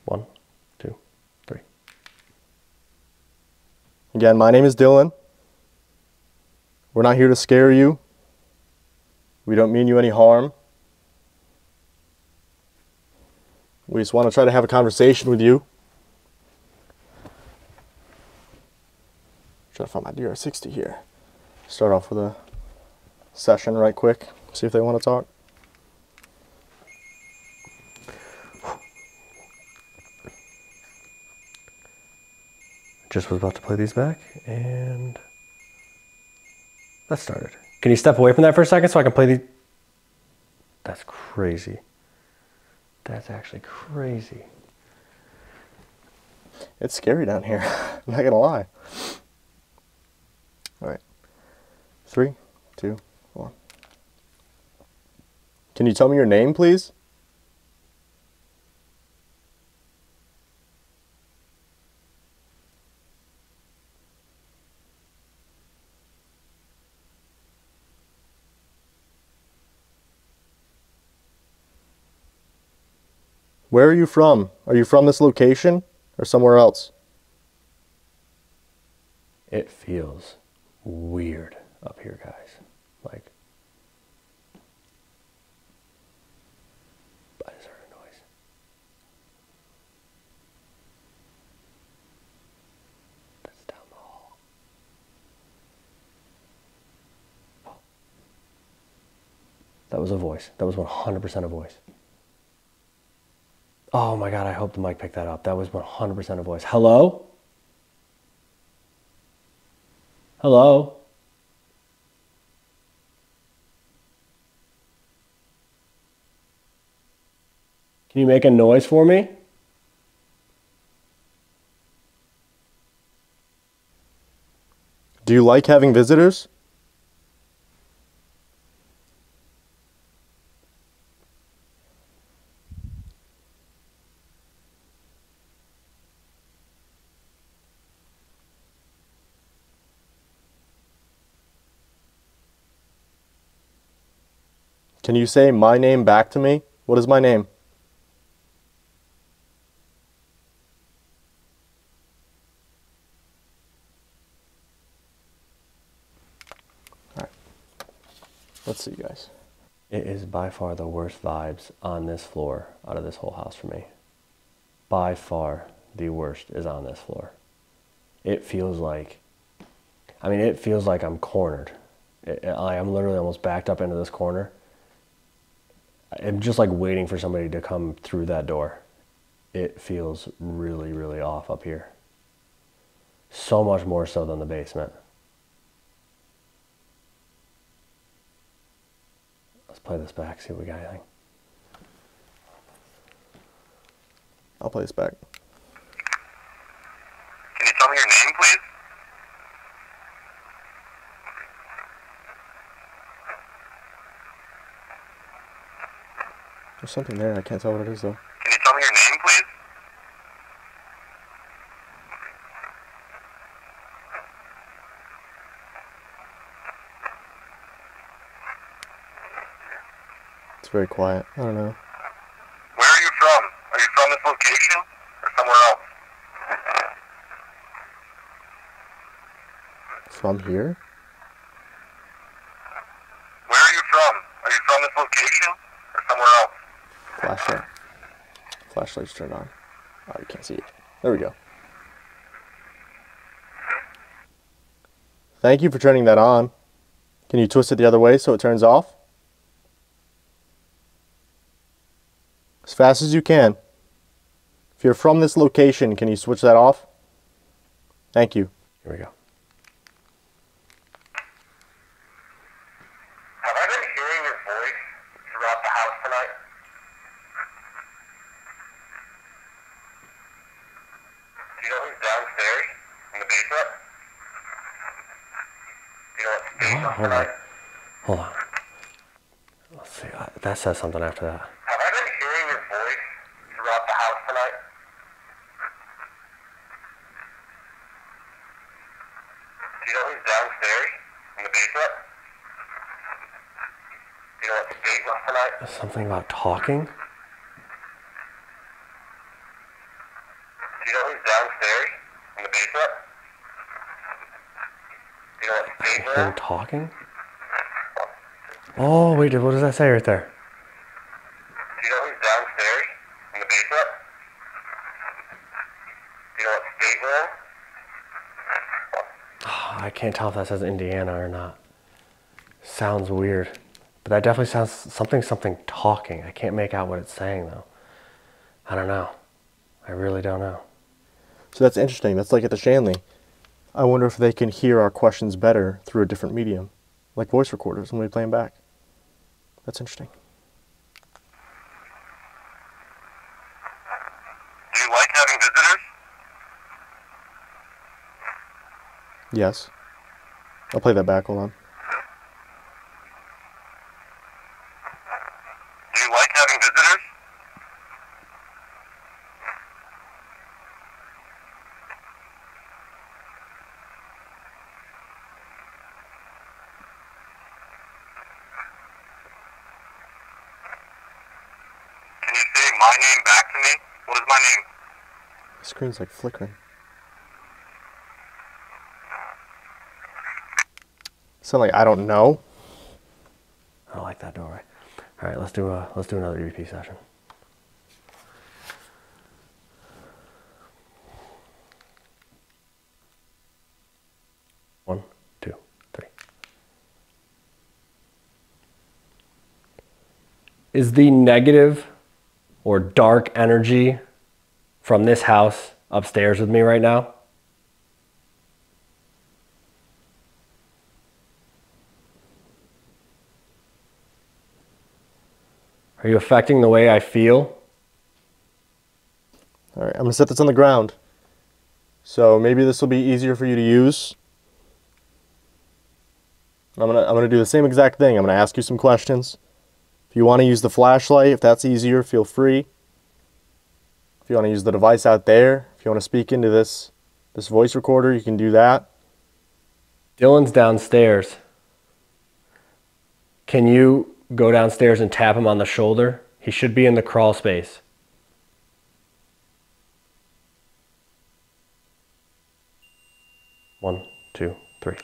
One, two, three. Again, my name is Dylan. We're not here to scare you. We don't mean you any harm. We just want to try to have a conversation with you. Trying to find my DR-60 here. Start off with a session right quick. See if they want to talk. Just was about to play these back and that started. Can you step away from that for a second so I can play these? That's crazy. That's actually crazy. It's scary down here. I'm not gonna lie. All right. 3, 2, 1. Can you tell me your name, please? Where are you from? Are you from this location or somewhere else? It feels weird up here, guys. Like, I just heard a noise. That's down the hall. Oh. That was a voice. That was 100% a voice. Oh my God, I hope the mic picked that up. That was 100% a voice. Hello? Hello? Can you make a noise for me? Do you like having visitors? Can you say my name back to me? What is my name? All right. Let's see, you guys. It is by far the worst vibes on this floor out of this whole house for me. By far the worst is on this floor. It feels like, I mean, it feels like I'm cornered. I'm literally almost backed up into this corner. I'm just like waiting for somebody to come through that door. It feels really, really off up here. So much more so than the basement. Let's play this back, see what we got, I think. I'll play this back. Can you tell me your name, please? There's something there, I can't tell what it is though. Can you tell me your name, please? It's very quiet, I don't know. Where are you from? Are you from this location or somewhere else? From here? Where are you from? Are you from this location or somewhere else? Flashlight. Flashlight's turned on. Oh, you can't see it. There we go. Thank you for turning that on. Can you twist it the other way so it turns off? As fast as you can. If you're from this location, can you switch that off? Thank you. Here we go. Hold on. Let's see. That says something after that. Have I been hearing your voice throughout the house tonight? Do you know who's downstairs in the basement? Do you know what state was tonight? There's something about talking? Talking? Oh, wait, what does that say right there? Do you know who's downstairs in the basement? Do you know what state we're in? Oh, I can't tell if that says Indiana or not. Sounds weird. But that definitely sounds something talking. I can't make out what it's saying though. I don't know. I really don't know. So that's interesting. That's like at the Shanley. I wonder if they can hear our questions better through a different medium, like voice recorders when we play them back. That's interesting. Do you like having visitors? Yes. I'll play that back. Hold on. Screen's like flickering. Sound like I don't know. I like that doorway. All right, let's do another EP session. One, two, three. Is the negative or dark energy from this house upstairs with me right now? Are you affecting the way I feel? All right, I'm gonna set this on the ground. So maybe this will be easier for you to use. I'm gonna do the same exact thing. I'm gonna ask you some questions. If you wanna use the flashlight, if that's easier, feel free. If you want to use the device out there, if you want to speak into this voice recorder, you can do that. Dylan's downstairs. Can you go downstairs and tap him on the shoulder? He should be in the crawl space. One, two, three.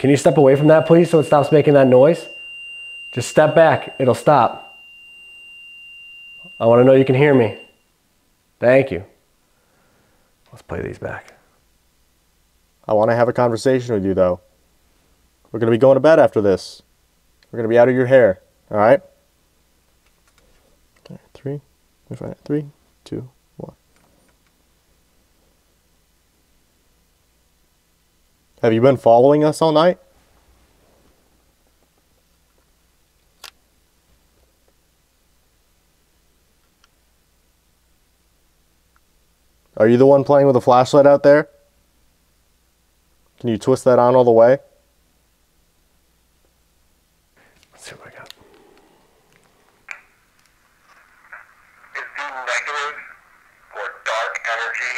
Can you step away from that, please, so it stops making that noise? Just step back. It'll stop. I want to know you can hear me. Thank you. Let's play these back. I want to have a conversation with you, though. We're going to be going to bed after this. We're going to be out of your hair, all right? Three, 2, 1. Have you been following us all night? Are you the one playing with a flashlight out there? Can you twist that on all the way? Let's see what I got. Is the negative or dark energy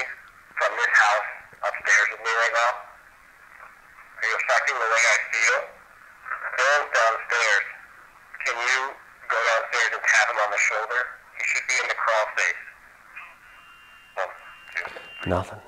from this house upstairs with me right now? Are you affecting the way I feel? Bill's downstairs. Can you go downstairs and tap him on the shoulder? He should be in the crawl space.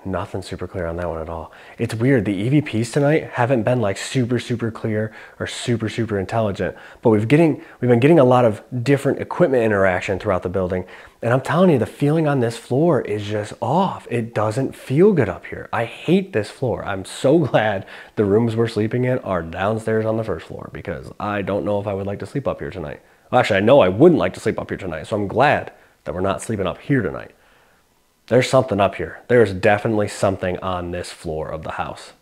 Nothing super clear on that one at all. It's weird, the EVPs tonight haven't been like super clear or super intelligent, but we've been getting a lot of different equipment interaction throughout the building, and I'm telling you, the feeling on this floor is just off. It doesn't feel good up here. I hate this floor. I'm so glad the rooms we're sleeping in are downstairs on the first floor, because I don't know if I would like to sleep up here tonight. Well, actually, I know I wouldn't like to sleep up here tonight, so I'm glad that we're not sleeping up here tonight. There's something up here. There's definitely something on this floor of the house.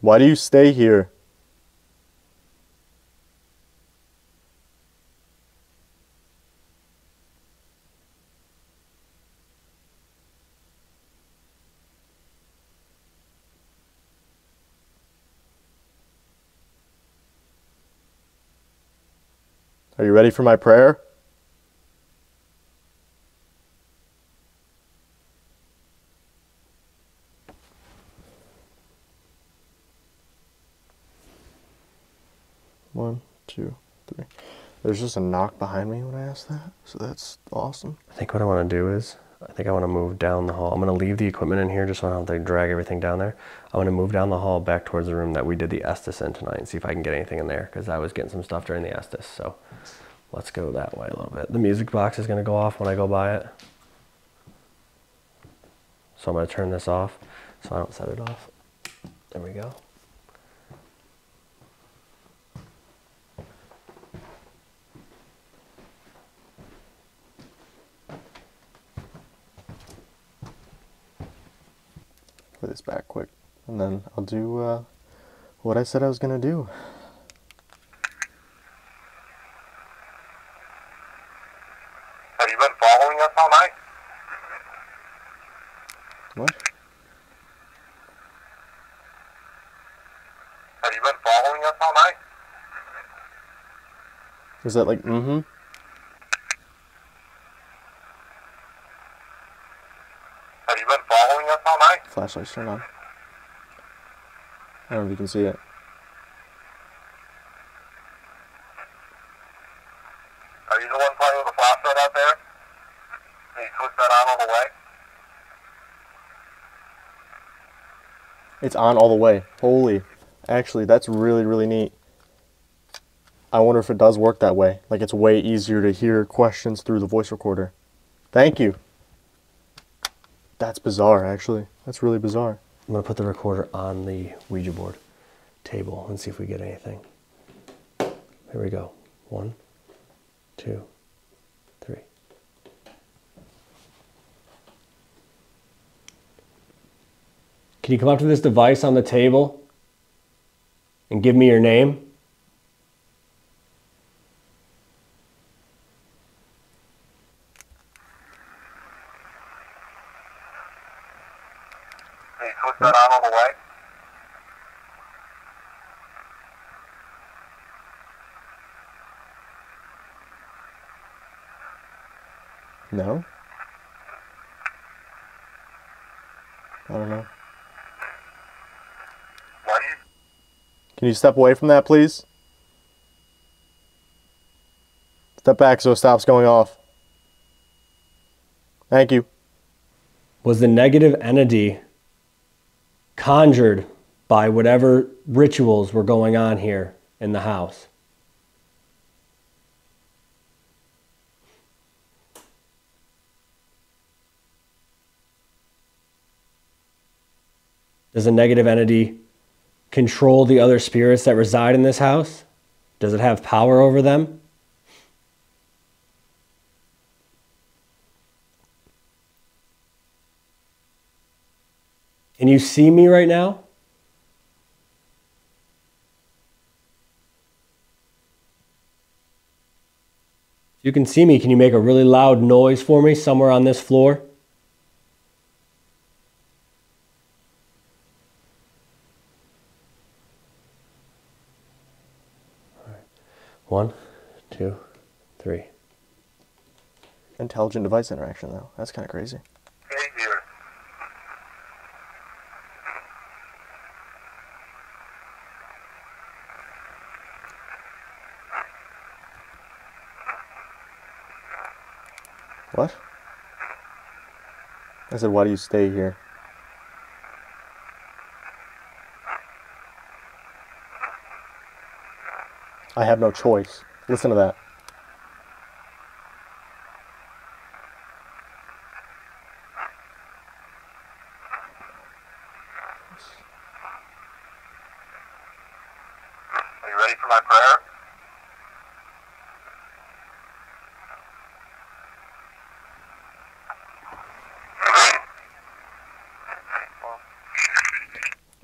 Why do you stay here? Are you ready for my prayer? One, two, three. There's just a knock behind me when I ask that, so that's awesome. I think what I want to do is I think I want to move down the hall. I'm going to leave the equipment in here just so I don't have to drag everything down there. I want to move down the hall back towards the room that we did the Estes in tonight and see if I can get anything in there, because I was getting some stuff during the Estes. So let's go that way a little bit. The music box is going to go off when I go by it. So I'm going to turn this off so I don't set it off. There we go. Put this back quick, and then I'll do what I said I was gonna do. Have you been following us all night? What? Have you been following us all night? Is that like mm-hmm? Flashlight's turned on. I don't know if you can see it. Are you the one playing with the flashlight out there? Can you switch that on all the way? It's on all the way. Holy. Actually, that's really, really neat. I wonder if it does work that way. Like, it's way easier to hear questions through the voice recorder. Thank you. That's bizarre, actually. That's really bizarre. I'm going to put the recorder on the Ouija board table and see if we get anything. Here we go. 1, 2, 3. Can you come up to this device on the table and give me your name? No? I don't know. Can you step away from that, please? Step back so it stops going off. Thank you. Was the negative entity conjured by whatever rituals were going on here in the house? Does a negative entity control the other spirits that reside in this house? Does it have power over them? Can you see me right now? If you can see me, can you make a really loud noise for me somewhere on this floor? All right. 1, 2, 3. Intelligent device interaction, though. That's kind of crazy. What? I said, why do you stay here? I have no choice. Listen to that. Are you ready for my prayer?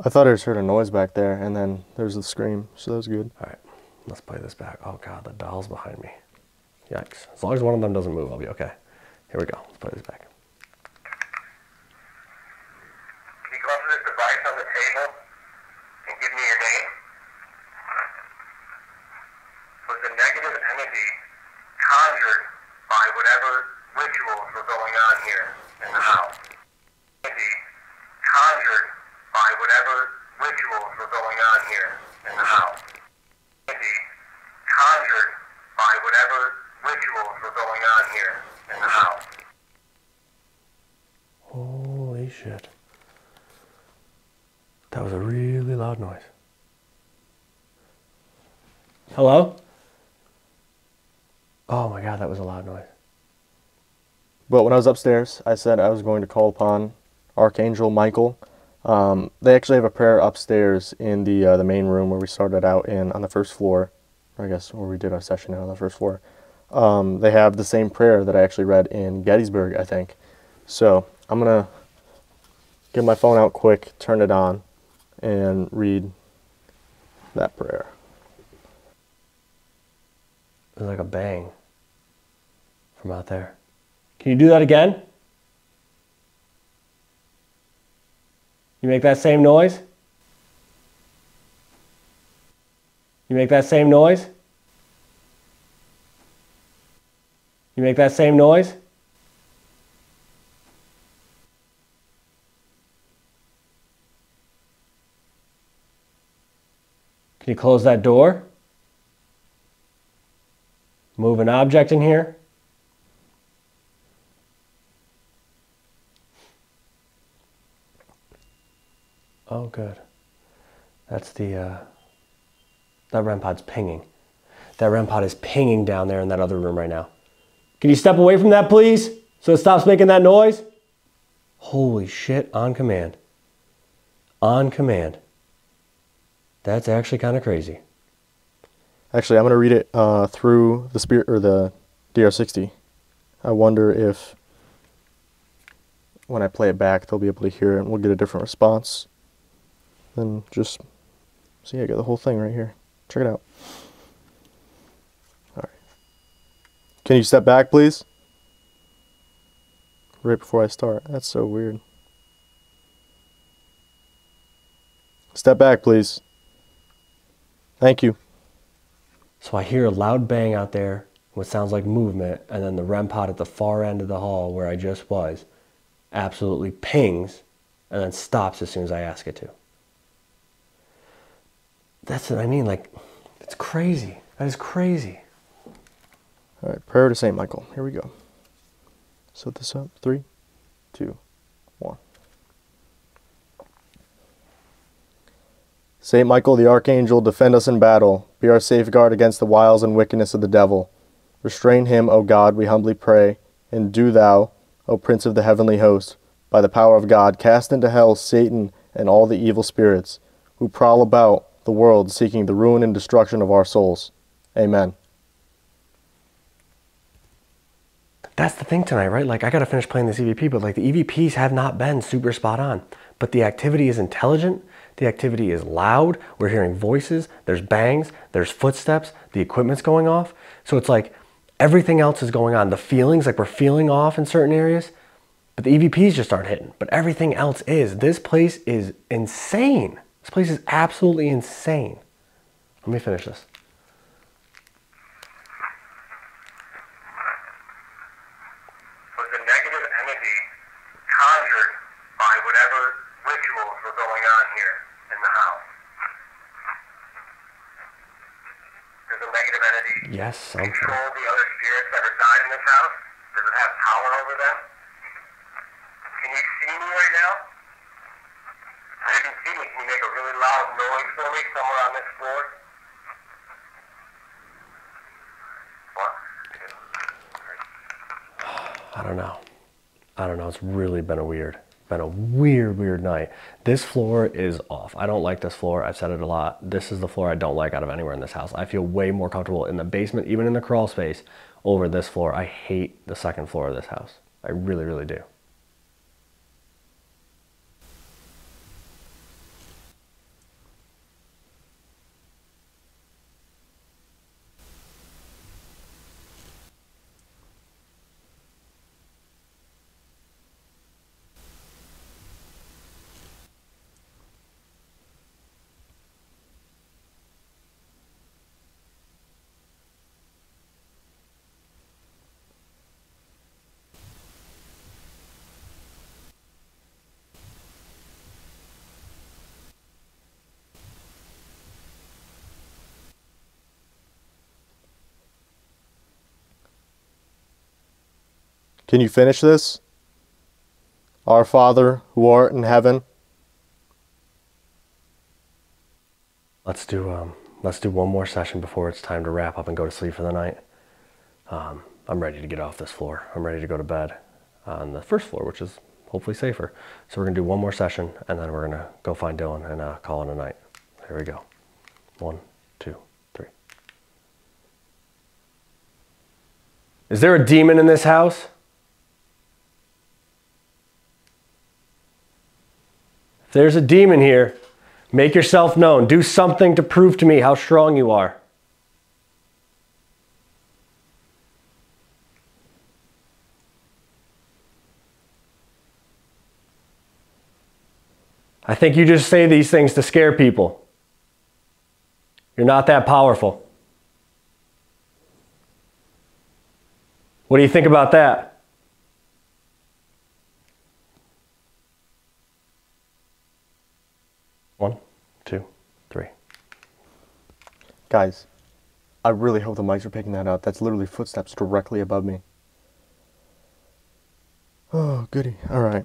I thought I just heard a noise back there, and then there's a scream, so that was good. All right, let's play this back. Oh God, the doll's behind me. Yikes. As long as one of them doesn't move, I'll be okay. Here we go, let's play this back. Can you go up to this device on the table and give me your name? Was the negative entity conjured by whatever rituals were going on here in the house? Conjured by whatever rituals were going on here in the house. Conjured by whatever rituals were going on here in the house. shit. That was a really loud noise. Hello? Oh my God, that was a loud noise. But when I was upstairs, I said I was going to call upon Archangel Michael. They actually have a prayer upstairs in the main room where we started out in, on the first floor. Or I guess where we did our session out on the first floor. They have the same prayer that I actually read in Gettysburg, I think. So I'm going to get my phone out quick, turn it on, and read that prayer. It was like a bang from out there. Can you do that again? You make that same noise? You make that same noise? You make that same noise? Can you close that door? Move an object in here? Oh, good. That's the, that REM pod's pinging. That REM pod is pinging down there in that other room right now. Can you step away from that, please? So it stops making that noise? Holy shit, on command. On command. That's actually kind of crazy. Actually, I'm going to read it through the spirit or the DR-60. I wonder if when I play it back, they'll be able to hear it and we'll get a different response. Then just see, I got the whole thing right here. Check it out. All right. Can you step back, please? Right before I start. That's so weird. Step back, please. Thank you. So I hear a loud bang out there, what sounds like movement, and then the REM pod at the far end of the hall where I just was absolutely pings and then stops as soon as I ask it to. That's what I mean, like, it's crazy. That is crazy. All right, prayer to St. Michael. Here we go. Set this up. 3, 2, 1. St. Michael the Archangel, defend us in battle. Be our safeguard against the wiles and wickedness of the devil. Restrain him, O God, we humbly pray. And do thou, O Prince of the heavenly host, by the power of God, cast into hell Satan and all the evil spirits, who prowl about the world seeking the ruin and destruction of our souls. Amen. That's the thing tonight, right? Like, I got to finish playing this EVP, but like the EVPs have not been super spot on. But the activity is intelligent. The activity is loud. We're hearing voices. There's bangs. There's footsteps. The equipment's going off. So it's like everything else is going on. The feelings, like we're feeling off in certain areas, but the EVPs just aren't hitting. But everything else is. This place is insane. This place is absolutely insane. Let me finish this. Yes, something. Control the other spirits that reside in this house? Does it have power over them? Can you see me right now? If you can see me, can you make a really loud noise for me somewhere on this floor? 1, 2, 3. I don't know. I don't know. It's really been a weird night. This floor is off. I don't like this floor. I've said it a lot. This is the floor I don't like out of anywhere in this house. I feel way more comfortable in the basement, even in the crawl space, over this floor. I hate the second floor of this house. I really, really do. Can you finish this? Our Father, who art in heaven. Let's do one more session before it's time to wrap up and go to sleep for the night. I'm ready to get off this floor. I'm ready to go to bed on the first floor, which is hopefully safer. So we're gonna do one more session and then we're gonna go find Dylan and call it a night. Here we go. 1, 2, 3. Is there a demon in this house? If there's a demon here, make yourself known. Do something to prove to me how strong you are. I think you just say these things to scare people. You're not that powerful. What do you think about that? One, two, three. Guys, I really hope the mics are picking that up. That's literally footsteps directly above me. Oh, goody. All right.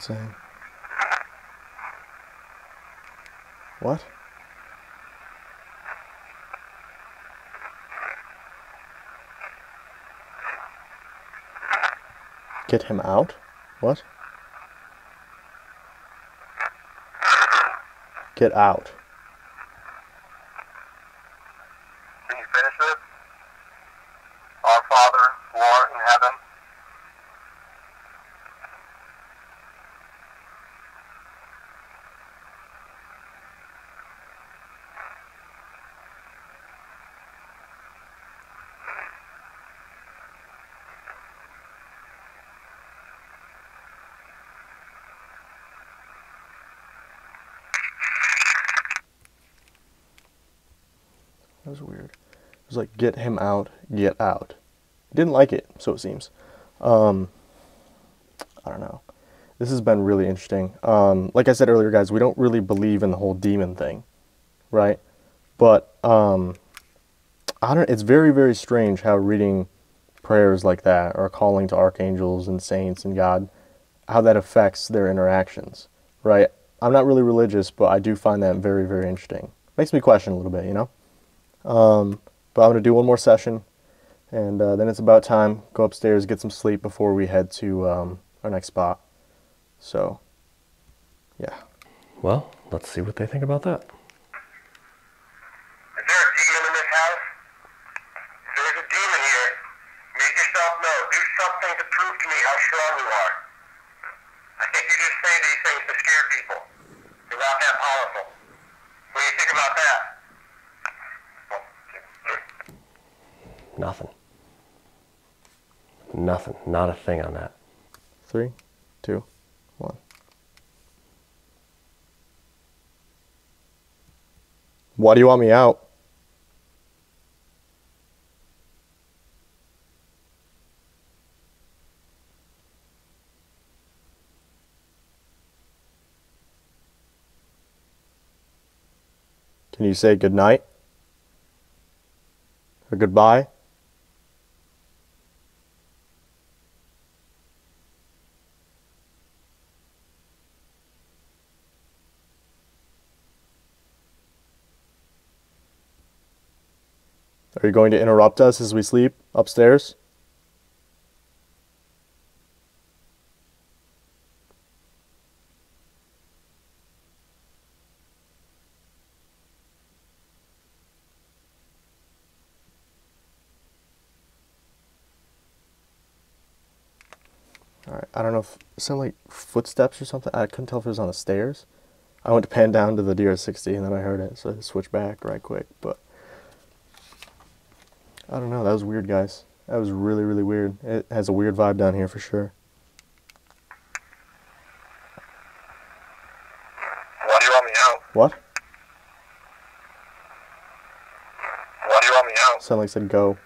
Saying. What? Get him out? What? Get out. Can you finish it? Our Father, who art in heaven. That was weird. It was like, get him out, get out. Didn't like it, so it seems. I don't know. This has been really interesting. Like I said earlier, guys, we don't really believe in the whole demon thing, right? But I don't. It's very, very strange how reading prayers like that or calling to archangels and saints and God, how that affects their interactions, right? I'm not really religious, but I do find that very, very interesting. Makes me question a little bit, you know? But I'm going to do one more session, and then it's about time. Go upstairs, get some sleep before we head to our next spot. So, yeah. Well, let's see what they think about that. Nothing. Not a thing on that. 3, 2, 1. Why do you want me out? Can you say goodnight? Or goodbye? Are you going to interrupt us as we sleep upstairs? All right, I don't know if it sounded like footsteps or something. I couldn't tell if it was on the stairs. I went to pan down to the DR-60 and then I heard it, so I switched back right quick. But I don't know, that was weird, guys. That was really, really weird. It has a weird vibe down here for sure. Why do you want me out? What? Why do you want me out? Sound like I said go.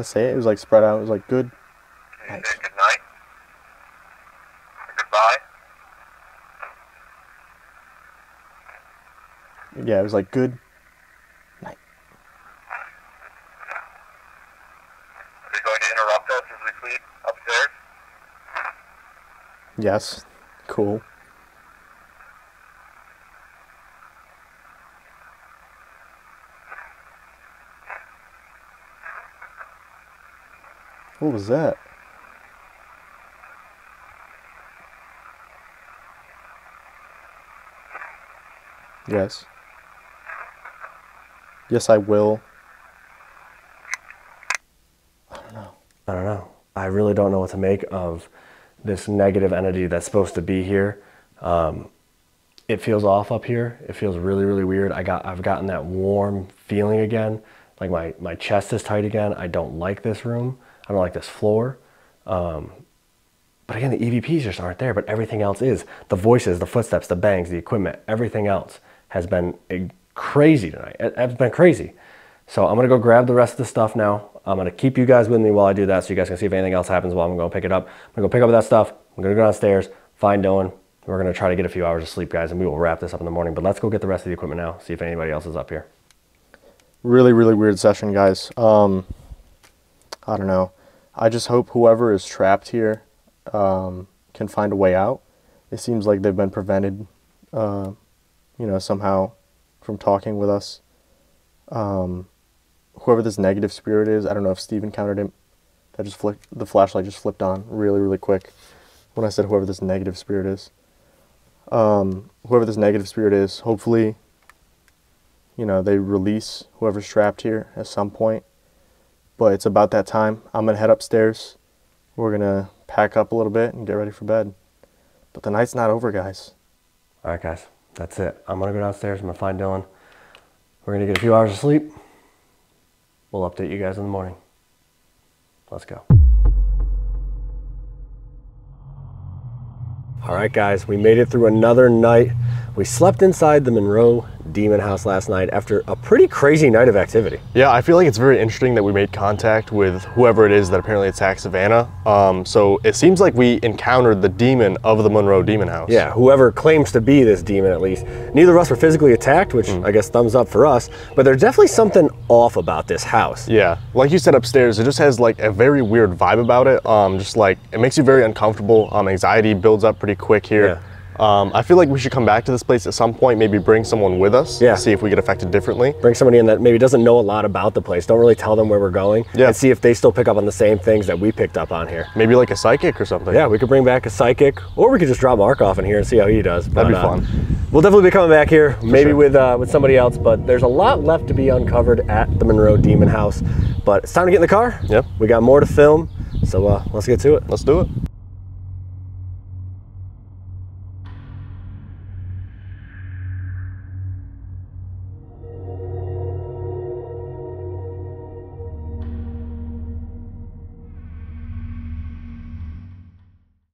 Say it. It was like spread out. It was like good. Can you say good night? Goodbye. Yeah, it was like good night. Are you going to interrupt us as we sleep upstairs? Yes. Cool. What was that? Yes. Yes, I will. I don't know. I really don't know what to make of this negative entity that's supposed to be here. It feels off up here. It feels really, really weird. I've gotten that warm feeling again. Like my chest is tight again. I don't like this room. I don't like this floor. But again, the EVPs just aren't there, but everything else is. The voices, the footsteps, the bangs, the equipment, everything else has been crazy tonight. It's been crazy. So I'm gonna go grab the rest of the stuff now. I'm gonna keep you guys with me while I do that so you guys can see if anything else happens while I'm gonna go pick it up. I'm gonna go pick up that stuff. I'm gonna go downstairs, find Dylan. We're gonna try to get a few hours of sleep, guys, and we will wrap this up in the morning. But let's go get the rest of the equipment now, see if anybody else is up here. Really, really weird session, guys. I don't know. I just hope whoever is trapped here can find a way out. It seems like they've been prevented, you know, somehow from talking with us. Whoever this negative spirit is, I don't know if Steve encountered him. That just flicked, the flashlight just flipped on really, really quick when I said whoever this negative spirit is. Whoever this negative spirit is, hopefully, you know, they release whoever's trapped here at some point. But it's about that time. I'm going to head upstairs. We're going to pack up a little bit and get ready for bed. But the night's not over, guys. All right, guys. That's it. I'm going to go downstairs. I'm going to find Dylan. We're going to get a few hours of sleep. We'll update you guys in the morning. Let's go. All right, guys. We made it through another night. We slept inside the Monroe Demon House last night after a pretty crazy night of activity. Yeah, I feel like it's very interesting that we made contact with whoever it is that apparently attacked Savannah. So it seems like we encountered the demon of the Monroe Demon House. Yeah, whoever claims to be this demon, at least. Neither of us were physically attacked, which I guess thumbs up for us, but there's definitely something off about this house. Yeah, like you said upstairs, it just has like a very weird vibe about it. Just like, it makes you very uncomfortable. Anxiety builds up pretty quick here. Yeah. I feel like we should come back to this place at some point, maybe bring someone with us, yeah, and see if we get affected differently. Bring somebody in that maybe doesn't know a lot about the place, don't really tell them where we're going, yeah, and see if they still pick up on the same things that we picked up on here. Maybe like a psychic or something. Yeah, we could bring back a psychic, or we could just drop Mark off in here and see how he does. But, that'd be fun. We'll definitely be coming back here, for maybe sure, with somebody else, but there's a lot left to be uncovered at the Monroe Demon House. But it's time to get in the car. Yep. We got more to film, so let's get to it. Let's do it.